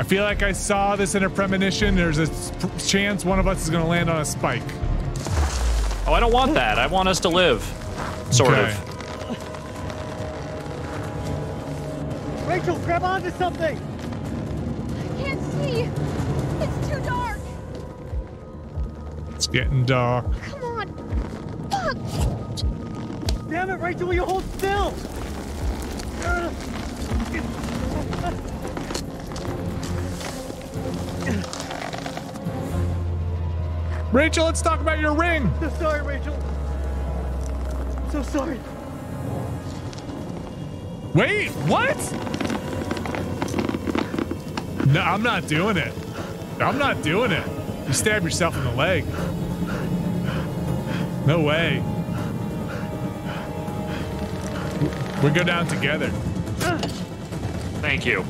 I feel like I saw this in a premonition. There's a chance one of us is gonna land on a spike. Oh, I don't want that. I want us to live. Sort of. Rachel, grab onto something. I can't see. It's too dark. It's getting dark. Come on. Fuck. Damn it, Rachel, will you hold still? Rachel, let's talk about your ring. I'm so sorry, Rachel. I'm so sorry. Wait, what? No, I'm not doing it. I'm not doing it. You stab yourself in the leg. No way. We'll go down together. Thank you.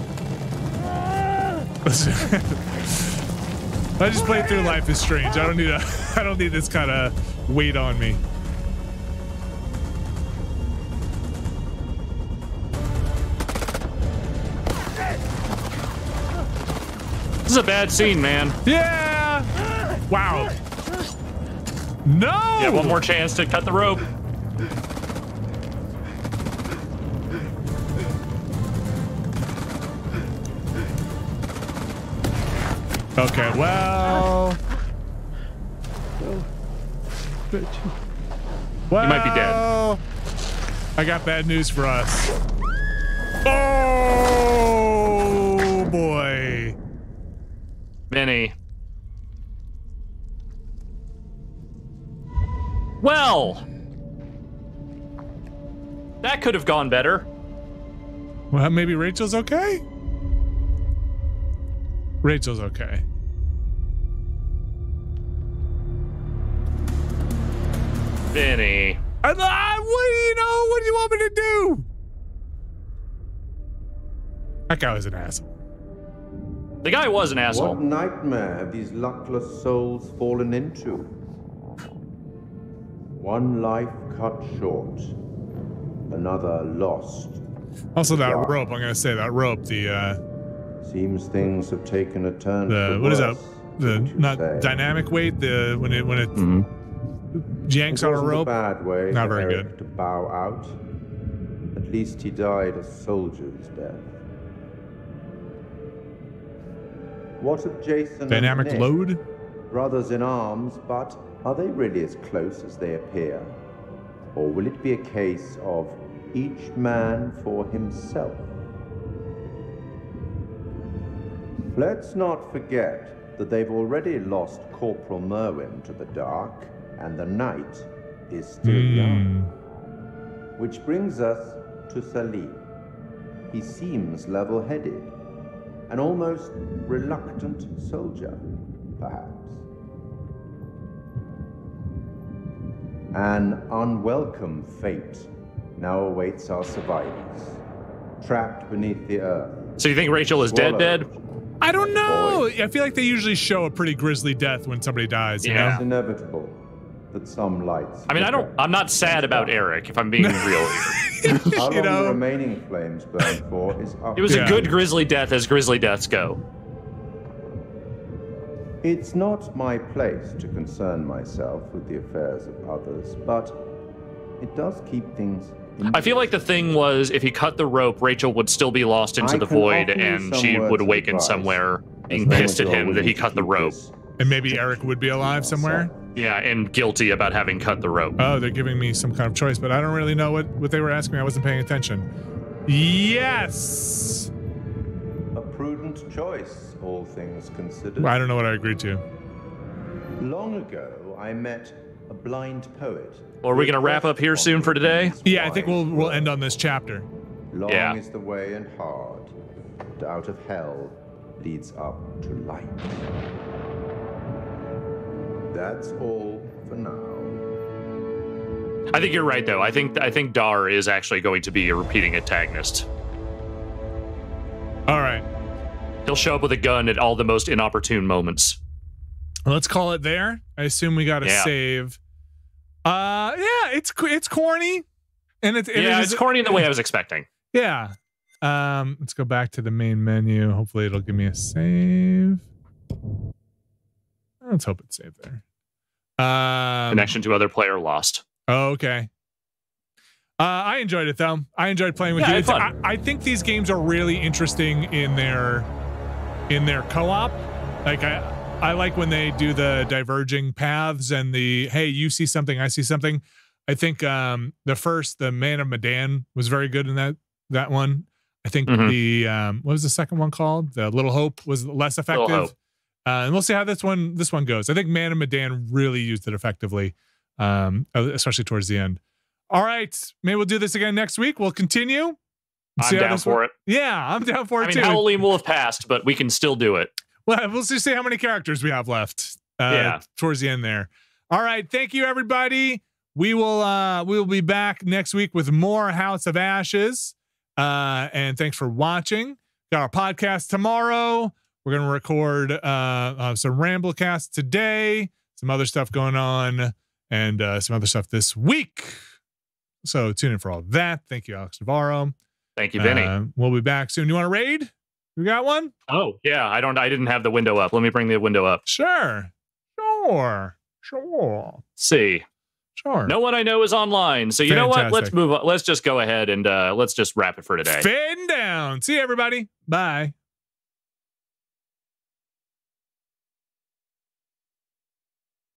I just played through Life is Strange. I don't need this kind of weight on me. This is a bad scene, man. Yeah. Wow. No. Yeah, one more chance to cut the rope. Okay, well. Well, you might be dead. I got bad news for us. Oh boy. Vinny. Well. That could have gone better. Well, maybe Rachel's okay? Rachel's okay. Vinny. What do you know? What do you want me to do? That guy was an asshole. The guy was an asshole. What nightmare have these luckless souls fallen into? One life cut short, another lost. Also, that rope. I'm gonna say that rope. The. Seems things have taken a turn. What is that? The not dynamic weight. The when it yanks on a rope. Bad way. Not very good. To bow out. At least he died a soldier's death. What of Jason? Dynamic and Nick? Load. Brothers in arms, but are they really as close as they appear, or will it be a case of each man for himself? Let's not forget that they've already lost Corporal Merwin to the dark, and the night is still young. Which brings us to Salim. He seems level-headed, an almost reluctant soldier, perhaps. An unwelcome fate now awaits our survivors, trapped beneath the earth. So you think Rachel is dead? I don't know. I feel like they usually show a pretty grisly death when somebody dies. You know? It's inevitable that some lights. I mean, I'm not sad about Eric, if I'm being real here. How long the remaining flames burn for is up. It was a good grisly death, as grisly deaths go. It's not my place to concern myself with the affairs of others, but it does keep things. I feel like the thing was, if he cut the rope, Rachel would still be lost into the void, and she would awaken somewhere being pissed at him that he cut the rope. And maybe Eric would be alive somewhere? Yeah, and guilty about having cut the rope. Oh, they're giving me some kind of choice, but I don't really know what they were asking me. I wasn't paying attention. Yes! A prudent choice, all things considered. I don't know what I agreed to. Long ago, I met a blind poet. Well, are we gonna wrap up here soon for today? Yeah, I think we'll end on this chapter. Long is the way and hard, but out of hell leads up to light. That's all for now. I think you're right, though. I think Dar is actually going to be a repeating antagonist. All right, he'll show up with a gun at all the most inopportune moments. Let's call it there. I assume we got a save. Yeah, it's corny, and it's corny in the way I was expecting. Yeah. Let's go back to the main menu. Hopefully it'll give me a save. Let's hope it's saved there. Connection to other player lost. Okay. I enjoyed it though. I enjoyed playing with you. It's fun. I think these games are really interesting in their co-op. Like I like when they do the diverging paths and the, hey, you see something, I see something. I think the Man of Medan was very good in that one. I think the what was the second one called? The Little Hope was less effective. And we'll see how this one goes. I think Man of Medan really used it effectively, especially towards the end. All right, maybe we'll do this again next week. We'll continue. I'm down for it. Yeah, I'm down for it too. I mean, Howling will have passed, but we can still do it. Well, we'll just see how many characters we have left towards the end there. All right, thank you, everybody. We will be back next week with more House of Ashes. And thanks for watching. Got our podcast tomorrow. We're going to record some Ramblecast today, some other stuff going on, and some other stuff this week. So tune in for all that. Thank you, Alex Navarro. Thank you, Vinny. We'll be back soon. You want to raid? We got one? Oh, yeah. I didn't have the window up. Let me bring the window up. Sure. See. Sure. No one I know is online. So you know what? Let's move on. Let's just go ahead and let's just wrap it for today. Fading down. See you, everybody. Bye.